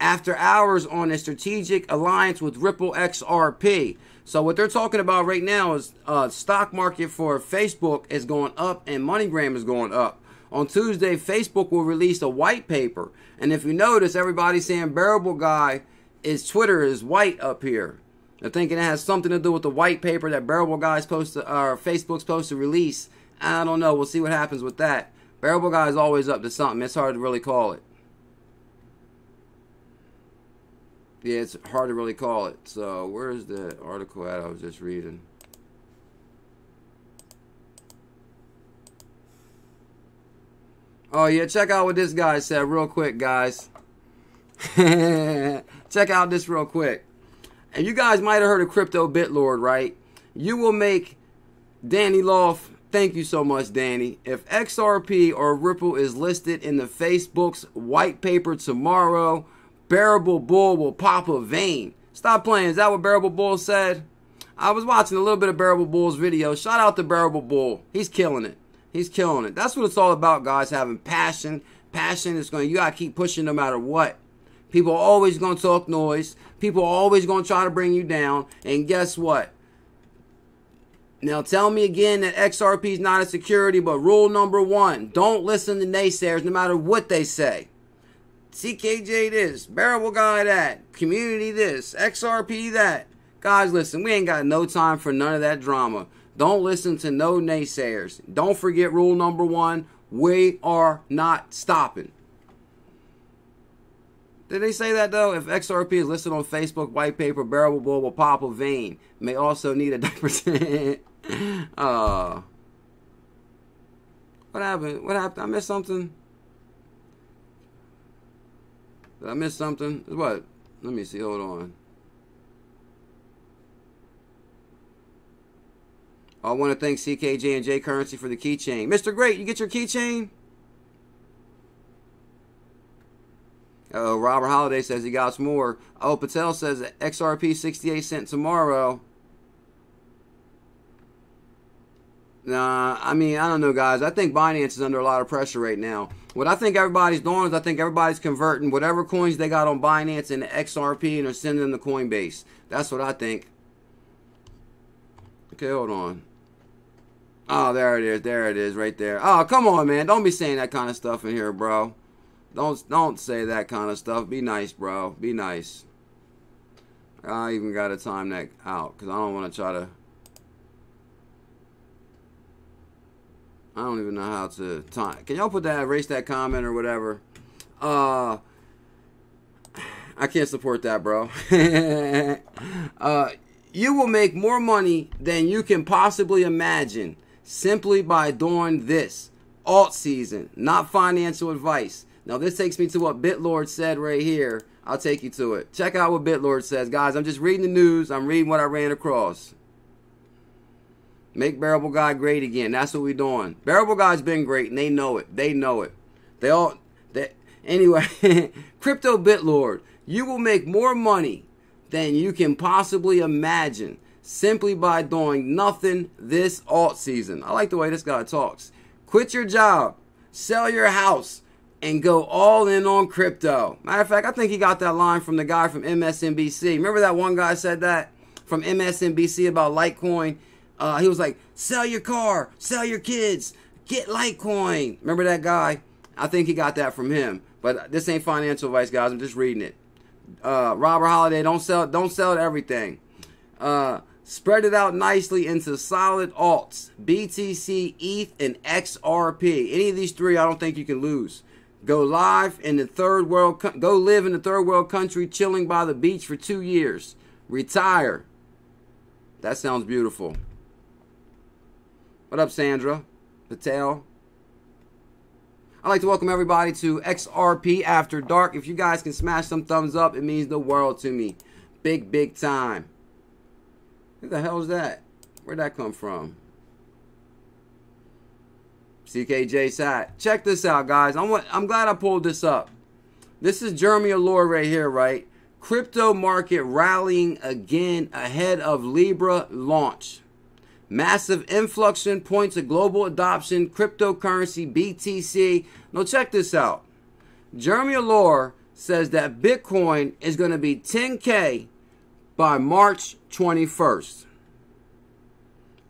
after hours on a strategic alliance with Ripple XRP. So what they're talking about right now is stock market for Facebook is going up and MoneyGram is going up. On Tuesday, Facebook will release a white paper. And if you notice, everybody's saying Bearable Guy is Twitter is white up here. They're thinking it has something to do with the white paper that Bearable Guy is supposed to, or Facebook's supposed to release. I don't know. We'll see what happens with that. Bearable Guy is always up to something. It's hard to really call it. Yeah, it's hard to really call it. So where's the article that I was just reading? Oh, yeah, check out what this guy said real quick, guys. Check out this real quick. And you guys might have heard of Crypto BitLord, right? You will make Danny Loft, thank you so much, Danny. If XRP or Ripple is listed in the Facebook's white paper tomorrow, Bearable Bull will pop a vein. Stop playing. Is that what Bearable Bull said? I was watching a little bit of Bearable Bull's video. Shout out to Bearable Bull. He's killing it. He's killing it. That's what it's all about, guys, having passion. Passion is going, you got to keep pushing no matter what. People are always going to talk noise. People are always going to try to bring you down. And guess what? Now tell me again that XRP is not a security, but rule number one, don't listen to naysayers no matter what they say. CKJ this, Bearable Guy that, Community this, XRP that, Guys, listen, we ain't got no time for none of that drama. Don't listen to no naysayers. Don't forget rule number one, we are not stopping. Did they say that, though? If XRP is listed on Facebook, white paper, Bearable Bull will pop a vein. May also need a diaper. What happened? What happened? I missed something? Did I miss something? What? Let me see. Hold on. I want to thank CKJ and J Currency for the keychain. Mr. Great, you get your keychain? Robert Holiday says he got some more. Oh, Patel says that XRP 68 cents tomorrow. Nah, I mean, I don't know, guys. I think Binance is under a lot of pressure right now. What I think everybody's doing is I think everybody's converting whatever coins they got on Binance into XRP and are sending them to Coinbase. That's what I think. Okay, hold on. Oh, there it is. There it is right there. Oh, come on, man. Don't be saying that kind of stuff in here, bro. Don't say that kind of stuff. Be nice, bro. Be nice. I even got to time that out because I don't want to try to... I don't even know how to time. Can y'all put that, erase that comment or whatever? I can't support that, bro. You will make more money than you can possibly imagine simply by doing this. Alt season, not financial advice. Now, this takes me to what BitLord said right here. I'll take you to it. Check out what BitLord says. Guys, I'm just reading the news. I'm reading what I ran across. Make Bearable Guy great again. That's what we're doing. Bearable Guy's been great, and they know it. They know it. They all... They, anyway, Crypto BitLord, you will make more money than you can possibly imagine simply by doing nothing this alt season. I like the way this guy talks. Quit your job. Sell your house. And go all in on crypto. Matter of fact, I think he got that line from the guy from MSNBC. Remember that one guy said that from MSNBC about Litecoin? He was like, sell your car, sell your kids, get Litecoin. Remember that guy? I think he got that from him. But this ain't financial advice, guys. I'm just reading it. Robert Holiday, don't sell everything. Spread it out nicely into solid alts. BTC, ETH, and XRP. Any of these three I don't think you can lose. Go live in the third world country, chilling by the beach for 2 years. Retire. That sounds beautiful. What up, Sandra Patel? I'd like to welcome everybody to XRP After Dark. If you guys can smash some thumbs up, it means the world to me. Big, big time. Who the hell is that? Where'd that come from? CKJ side. Check this out, guys. I'm glad I pulled this up. This is Jeremy Allaire right here, right? Crypto market rallying again ahead of Libra launch. Massive influx points to global adoption, cryptocurrency, BTC. Now check this out. Jeremy Allaire says that Bitcoin is going to be 10K by March 21st.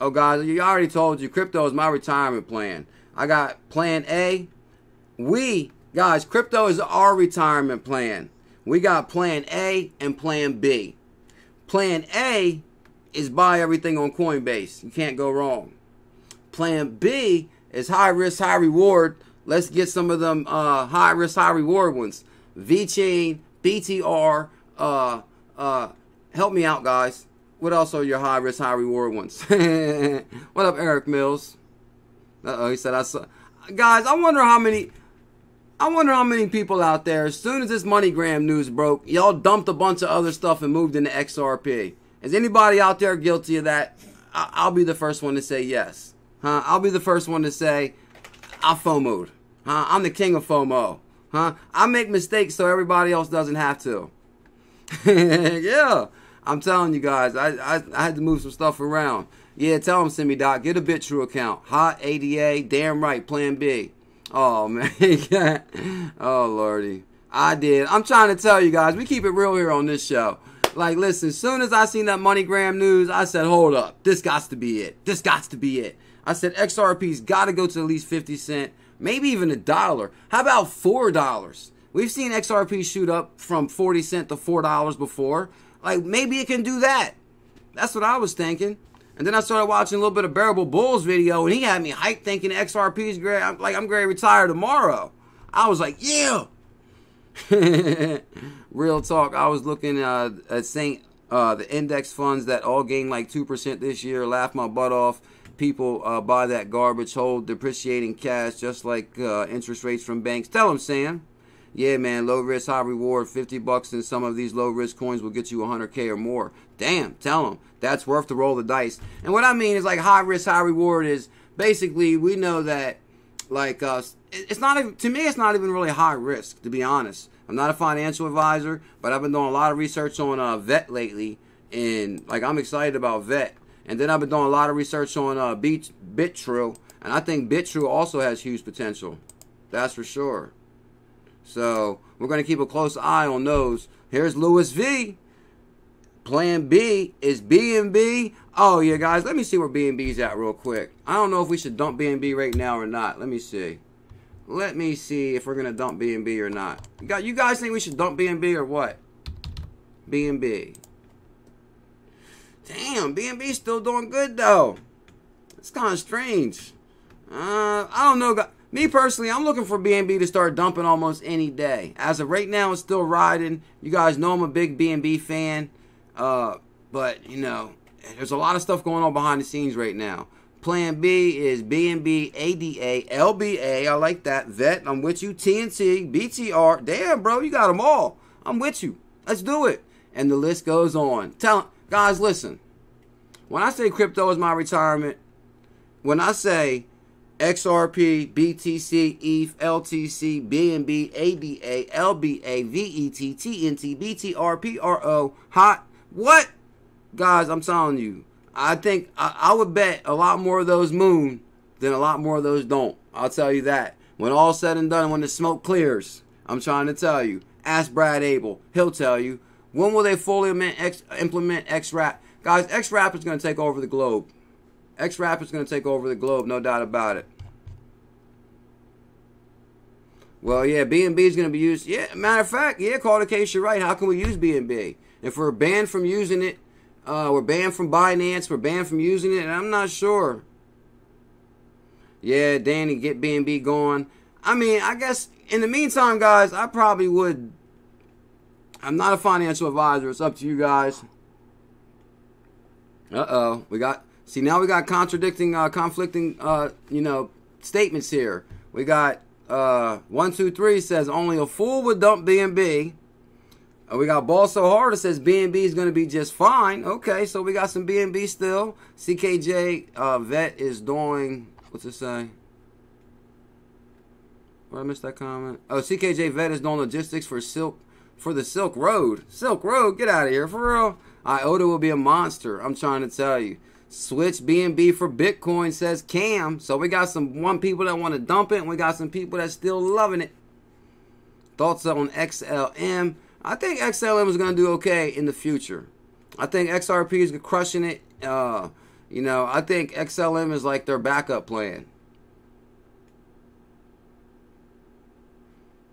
Oh, guys, I already told you, crypto is my retirement plan. I got plan A. Crypto is our retirement plan. We got plan A and plan B. Plan A is buy everything on Coinbase. You can't go wrong. Plan B is high risk, high reward. Let's get some of them high risk, high reward ones. VeChain, BTR. Help me out, guys. What else are your high risk, high reward ones? What up, Eric Mills? Uh-oh, he said I saw. Guys, I wonder how many people out there, as soon as this MoneyGram news broke, y'all dumped a bunch of other stuff and moved into XRP. Is anybody out there guilty of that? I'll be the first one to say yes. Huh? I'll be the first one to say I FOMO'd. Huh? I'm the king of FOMO. Huh? I make mistakes so everybody else doesn't have to. Yeah. I'm telling you guys, I had to move some stuff around. Yeah, tell them, send me, Doc. Get a BitTrue account. Hot ADA, damn right, plan B. Oh, man. Oh, Lordy. I did. I'm trying to tell you guys, we keep it real here on this show. Like, listen, as soon as I seen that MoneyGram news, I said, hold up. This gots to be it. This gots to be it. I said, XRP's got to go to at least 50 cents, maybe even $1. How about $4? We've seen XRP shoot up from 40 cents to $4 before. Like, maybe it can do that. That's what I was thinking. And then I started watching a little bit of Bearable Bull's video, and he had me hyped thinking XRP is great. I'm like, I'm going to retire tomorrow. I was like, yeah. Real talk. I was looking at St. The index funds that all gained like 2% this year. Laugh my butt off. People buy that garbage, hold depreciating cash, just like interest rates from banks. Tell them, Sam. Yeah, man, low risk, high reward. $50 and some of these low risk coins will get you 100K or more. Damn, tell them. That's worth the roll of the dice. And what I mean is, like, high risk, high reward is basically we know that, like, it's not even, to me, it's not even really high risk, to be honest. I'm not a financial advisor, but I've been doing a lot of research on VET lately. And, like, I'm excited about VET. And then I've been doing a lot of research on BitTrue. And I think BitTrue also has huge potential. That's for sure. So we're going to keep a close eye on those. Here's Louis V. Plan B is BNB. Oh, yeah, guys. Let me see where BNB's at real quick. I don't know if we should dump BNB right now or not. Let me see. Let me see if we're going to dump BNB or not. You guys think we should dump BNB or what? BNB. Damn, BNB's still doing good, though. It's kind of strange. I don't know, guys. Me personally, I'm looking for BNB to start dumping almost any day. As of right now, it's still riding. You guys know I'm a big BNB fan. But, you know, there's a lot of stuff going on behind the scenes right now. Plan B is BNB, ADA, LBA. I like that. VET, I'm with you. TNT, BTR. Damn, bro, you got them all. I'm with you. Let's do it. And the list goes on. Guys, listen. When I say crypto is my retirement, when I say XRP, BTC, ETH, LTC, BNB, ADA, LBA, VET, TNT, BTR, PRO, hot. What? Guys, I'm telling you, I think I would bet a lot more of those moon than a lot more of those don't. I'll tell you that. When all said and done, when the smoke clears, I'm trying to tell you, ask Brad Abel. He'll tell you. When will they fully implement XRP? Guys, XRP is going to take over the globe. XRP is going to take over the globe, no doubt about it. Well, yeah, BNB is going to be used. Yeah, matter of fact, yeah, call the case, you're right. How can we use BNB? If we're banned from using it, we're banned from Binance, we're banned from using it, and I'm not sure. Yeah, Danny, get BNB going. I mean, I guess in the meantime, guys, I probably would. I'm not a financial advisor. It's up to you guys. Uh-oh, we got... See, now we got conflicting you know, statements here. We got 123 says only a fool would dump BNB. We got Ball So Hard that says BNB is going to be just fine. Okay, so we got some BNB still. CKJ Vet is doing, what's it say? Where I missed that comment? Oh, CKJ Vet is doing logistics for the Silk Road. Silk Road, get out of here, for real. IOTA will be a monster, I'm trying to tell you. Switch BNB for Bitcoin, says Cam. So we got some people that want to dump it, and we got some people that's still loving it. Thoughts on XLM? I think XLM is going to do okay in the future. I think XRP is crushing it. You know, I think XLM is like their backup plan.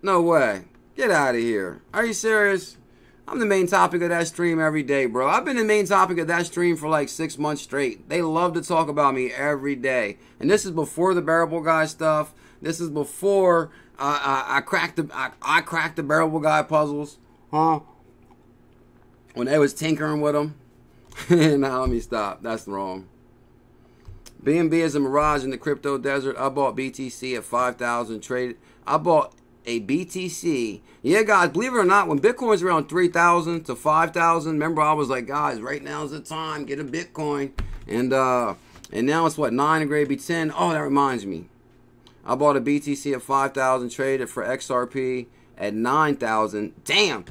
No way. Get out of here. Are you serious? I'm the main topic of that stream every day, bro. I've been the main topic of that stream for like 6 months straight. They love to talk about me every day. And this is before the Bearable Guy stuff. This is before I cracked the Bearable Guy puzzles. Huh? When they was tinkering with them. Now let me stop. That's wrong. BNB is a mirage in the crypto desert. I bought BTC at 5,000 traded. I bought a BTC. Yeah, guys, believe it or not, when Bitcoin's around 3,000 to 5,000, remember I was like, guys, right now is the time, get a Bitcoin. And now it's what, 9 and grade be 10. Oh, that reminds me. I bought a BTC at 5,000, traded for XRP at 9,000. Damn.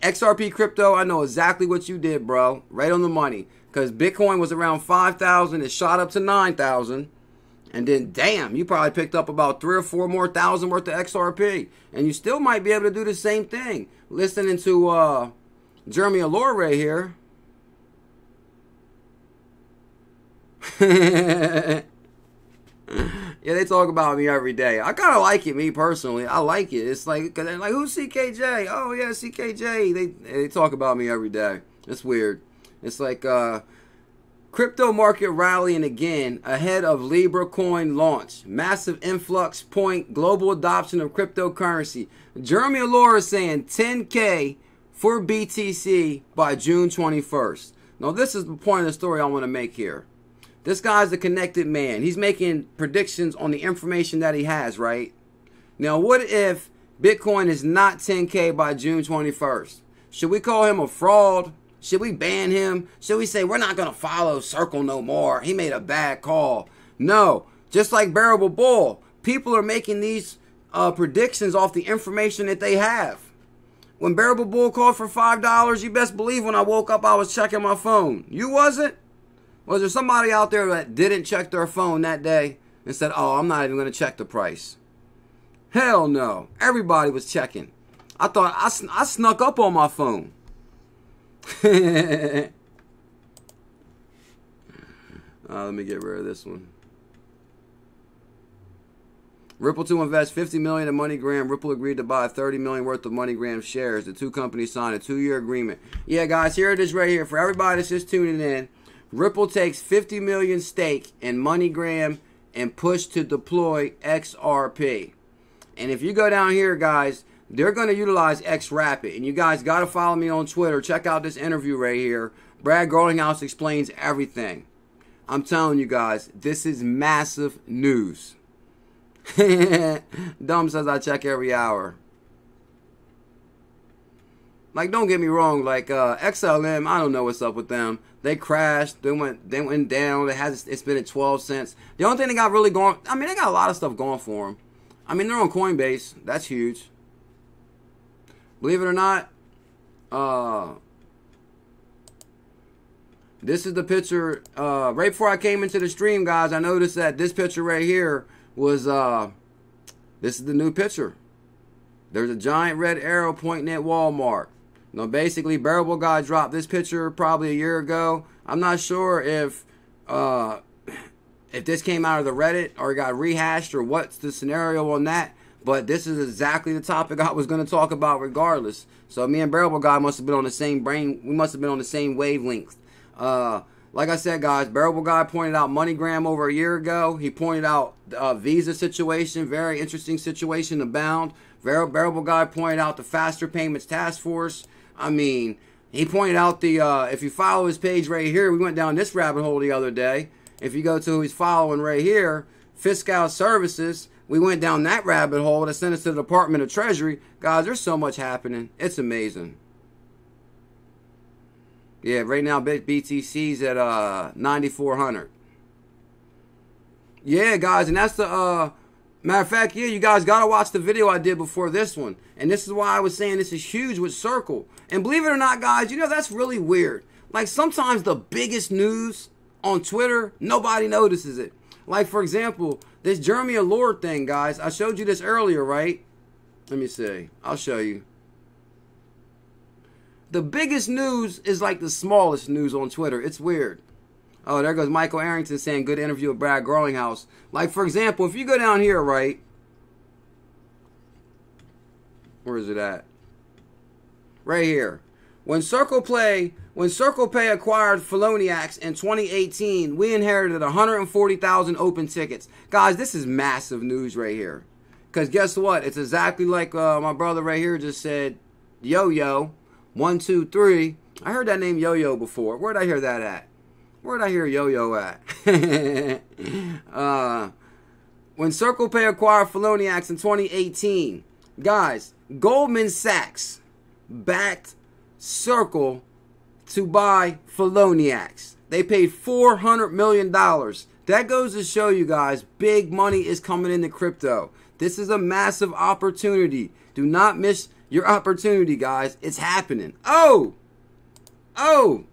XRP crypto, I know exactly what you did, bro. Right on the money. Because Bitcoin was around 5,000, it shot up to 9,000. And then, damn, you probably picked up about 3 or 4 more thousand worth of XRP. And you still might be able to do the same thing. Listening to Jeremy Allaire right here. Yeah, they talk about me every day. I kind of like it, me personally. I like it. It's like, cause they're like, who's CKJ? Oh, yeah, CKJ. They talk about me every day. It's weird. It's like crypto market rallying again ahead of Libra coin launch. Massive influx point global adoption of cryptocurrency. Jeremy Allaire is saying 10K for BTC by June 21st. Now, this is the point of the story I want to make here. This guy's a connected man. He's making predictions on the information that he has, right? Now, what if Bitcoin is not 10K by June 21st? Should we call him a fraud? Should we ban him? Should we say, we're not going to follow Circle no more? He made a bad call. No. Just like Bearable Bull, people are making these predictions off the information that they have. When Bearable Bull called for $5, you best believe when I woke up, I was checking my phone. You wasn't? Was there somebody out there that didn't check their phone that day and said, oh, I'm not even going to check the price? Hell no. Everybody was checking. I thought I snuck up on my phone. Let me get rid of this one. Ripple to invest $50 million in MoneyGram. Ripple agreed to buy $30 million worth of MoneyGram shares. The two companies signed a 2-year agreement. Yeah, guys, here it is right here. For everybody that's just tuning in, Ripple takes $50 million stake in MoneyGram and push to deploy XRP. And if you go down here, guys, they're going to utilize XRapid. And you guys got to follow me on Twitter. Check out this interview right here. Brad Garlinghouse explains everything. I'm telling you guys, this is massive news. Dumb says I check every hour. Like, don't get me wrong. Like, XLM, I don't know what's up with them. They crashed. They went down. It's been at 12 cents. The only thing they got really going, I mean, they got a lot of stuff going for them. I mean, they're on Coinbase. That's huge. Believe it or not, this is the picture. Right before I came into the stream, guys, I noticed that this picture right here was, this is the new picture. There's a giant red arrow pointing at Walmart. Now, basically, Bearable Guy dropped this picture probably a year ago. I'm not sure if this came out of the Reddit or got rehashed or what's the scenario on that. But this is exactly the topic I was going to talk about regardless. So me and Bearable Guy must have been on the same brain. We must have been on the same wavelength. Like I said, guys, Bearable Guy pointed out MoneyGram over a year ago. He pointed out the Visa situation, very interesting situation abound. Bearable Guy pointed out the Faster Payments Task Force. I mean, he pointed out the, if you follow his page right here, we went down this rabbit hole the other day. If you go to who he's following right here, Fiscal Services. We went down that rabbit hole that sent us to the Department of Treasury. Guys, there's so much happening. It's amazing. Yeah, right now BTC's at 9,400. Yeah, guys, and that's the... matter of fact, yeah, you guys got to watch the video I did before this one. And this is why I was saying this is huge with Circle. And believe it or not, guys, you know, that's really weird. Like, sometimes the biggest news on Twitter, nobody notices it. Like, for example, this Jeremy Allaire thing, guys. I showed you this earlier, right? Let me see. I'll show you. The biggest news is like the smallest news on Twitter. It's weird. Oh, there goes Michael Arrington saying, good interview with Brad Garlinghouse. Like, for example, if you go down here, right? Where is it at? Right here. When Circle Pay acquired Feloniacs in 2018, we inherited 140,000 open tickets. Guys, this is massive news right here. Because guess what? It's exactly like my brother right here just said, Yo-Yo, 1, 2, 3. I heard that name Yo-Yo before. Where'd I hear that at? Where'd I hear Yo-Yo at? When Circle Pay acquired Feloniacs in 2018, guys, Goldman Sachs backed Circle to buy Feloniacs. They paid $400 million. That goes to show you guys, big money is coming into crypto. This is a massive opportunity. Do not miss your opportunity, guys. It's happening. Oh,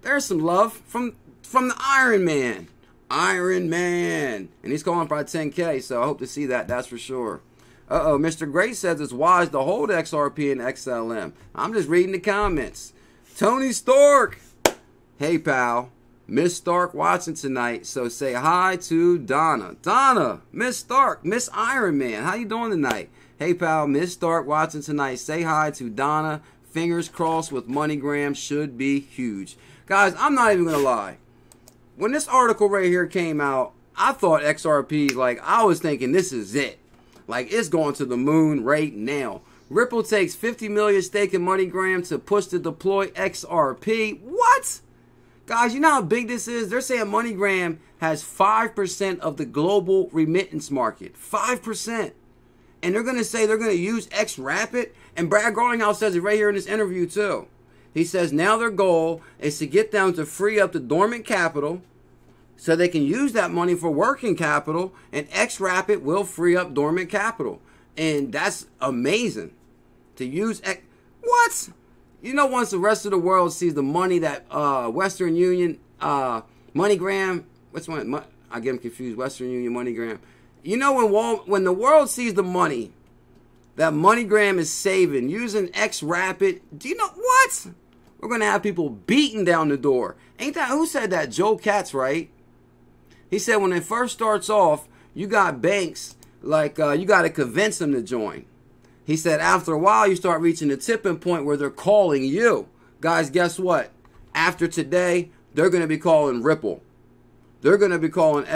there's some love from the Iron Man. Iron Man. And he's calling for 10K, so I hope to see that. That's for sure. Uh-oh, Mr. Gray says it's wise to hold XRP and XLM. I'm just reading the comments. Tony Stark. Hey, pal. Miss Stark watching tonight, so say hi to Donna. Donna, Miss Stark, Miss Iron Man, how you doing tonight? Hey, pal, Miss Stark watching tonight. Say hi to Donna. Fingers crossed with MoneyGram, should be huge. Guys, I'm not even going to lie. When this article right here came out, I thought XRP, like, I was thinking this is it. Like, it's going to the moon right now. Ripple takes $50 million stake in MoneyGram to push to deploy XRP. What? Guys, you know how big this is? They're saying MoneyGram has 5% of the global remittance market. 5%. And they're going to say they're going to use XRapid. And Brad Garlinghouse says it right here in this interview, too. He says now their goal is to get them to free up the dormant capital so they can use that money for working capital, and XRapid will free up dormant capital. And that's amazing. To use X... What? You know, once the rest of the world sees the money that Western Union, MoneyGram... Which one? I get them confused. Western Union, MoneyGram. You know, when the world sees the money that MoneyGram is saving using XRapid, do you know what? We're going to have people beating down the door. Ain't that, who said that? Joel Katz, right? He said when it first starts off, you got banks, like you got to convince them to join. He said after a while, you start reaching the tipping point where they're calling you. Guys, guess what? After today, they're going to be calling Ripple. They're going to be calling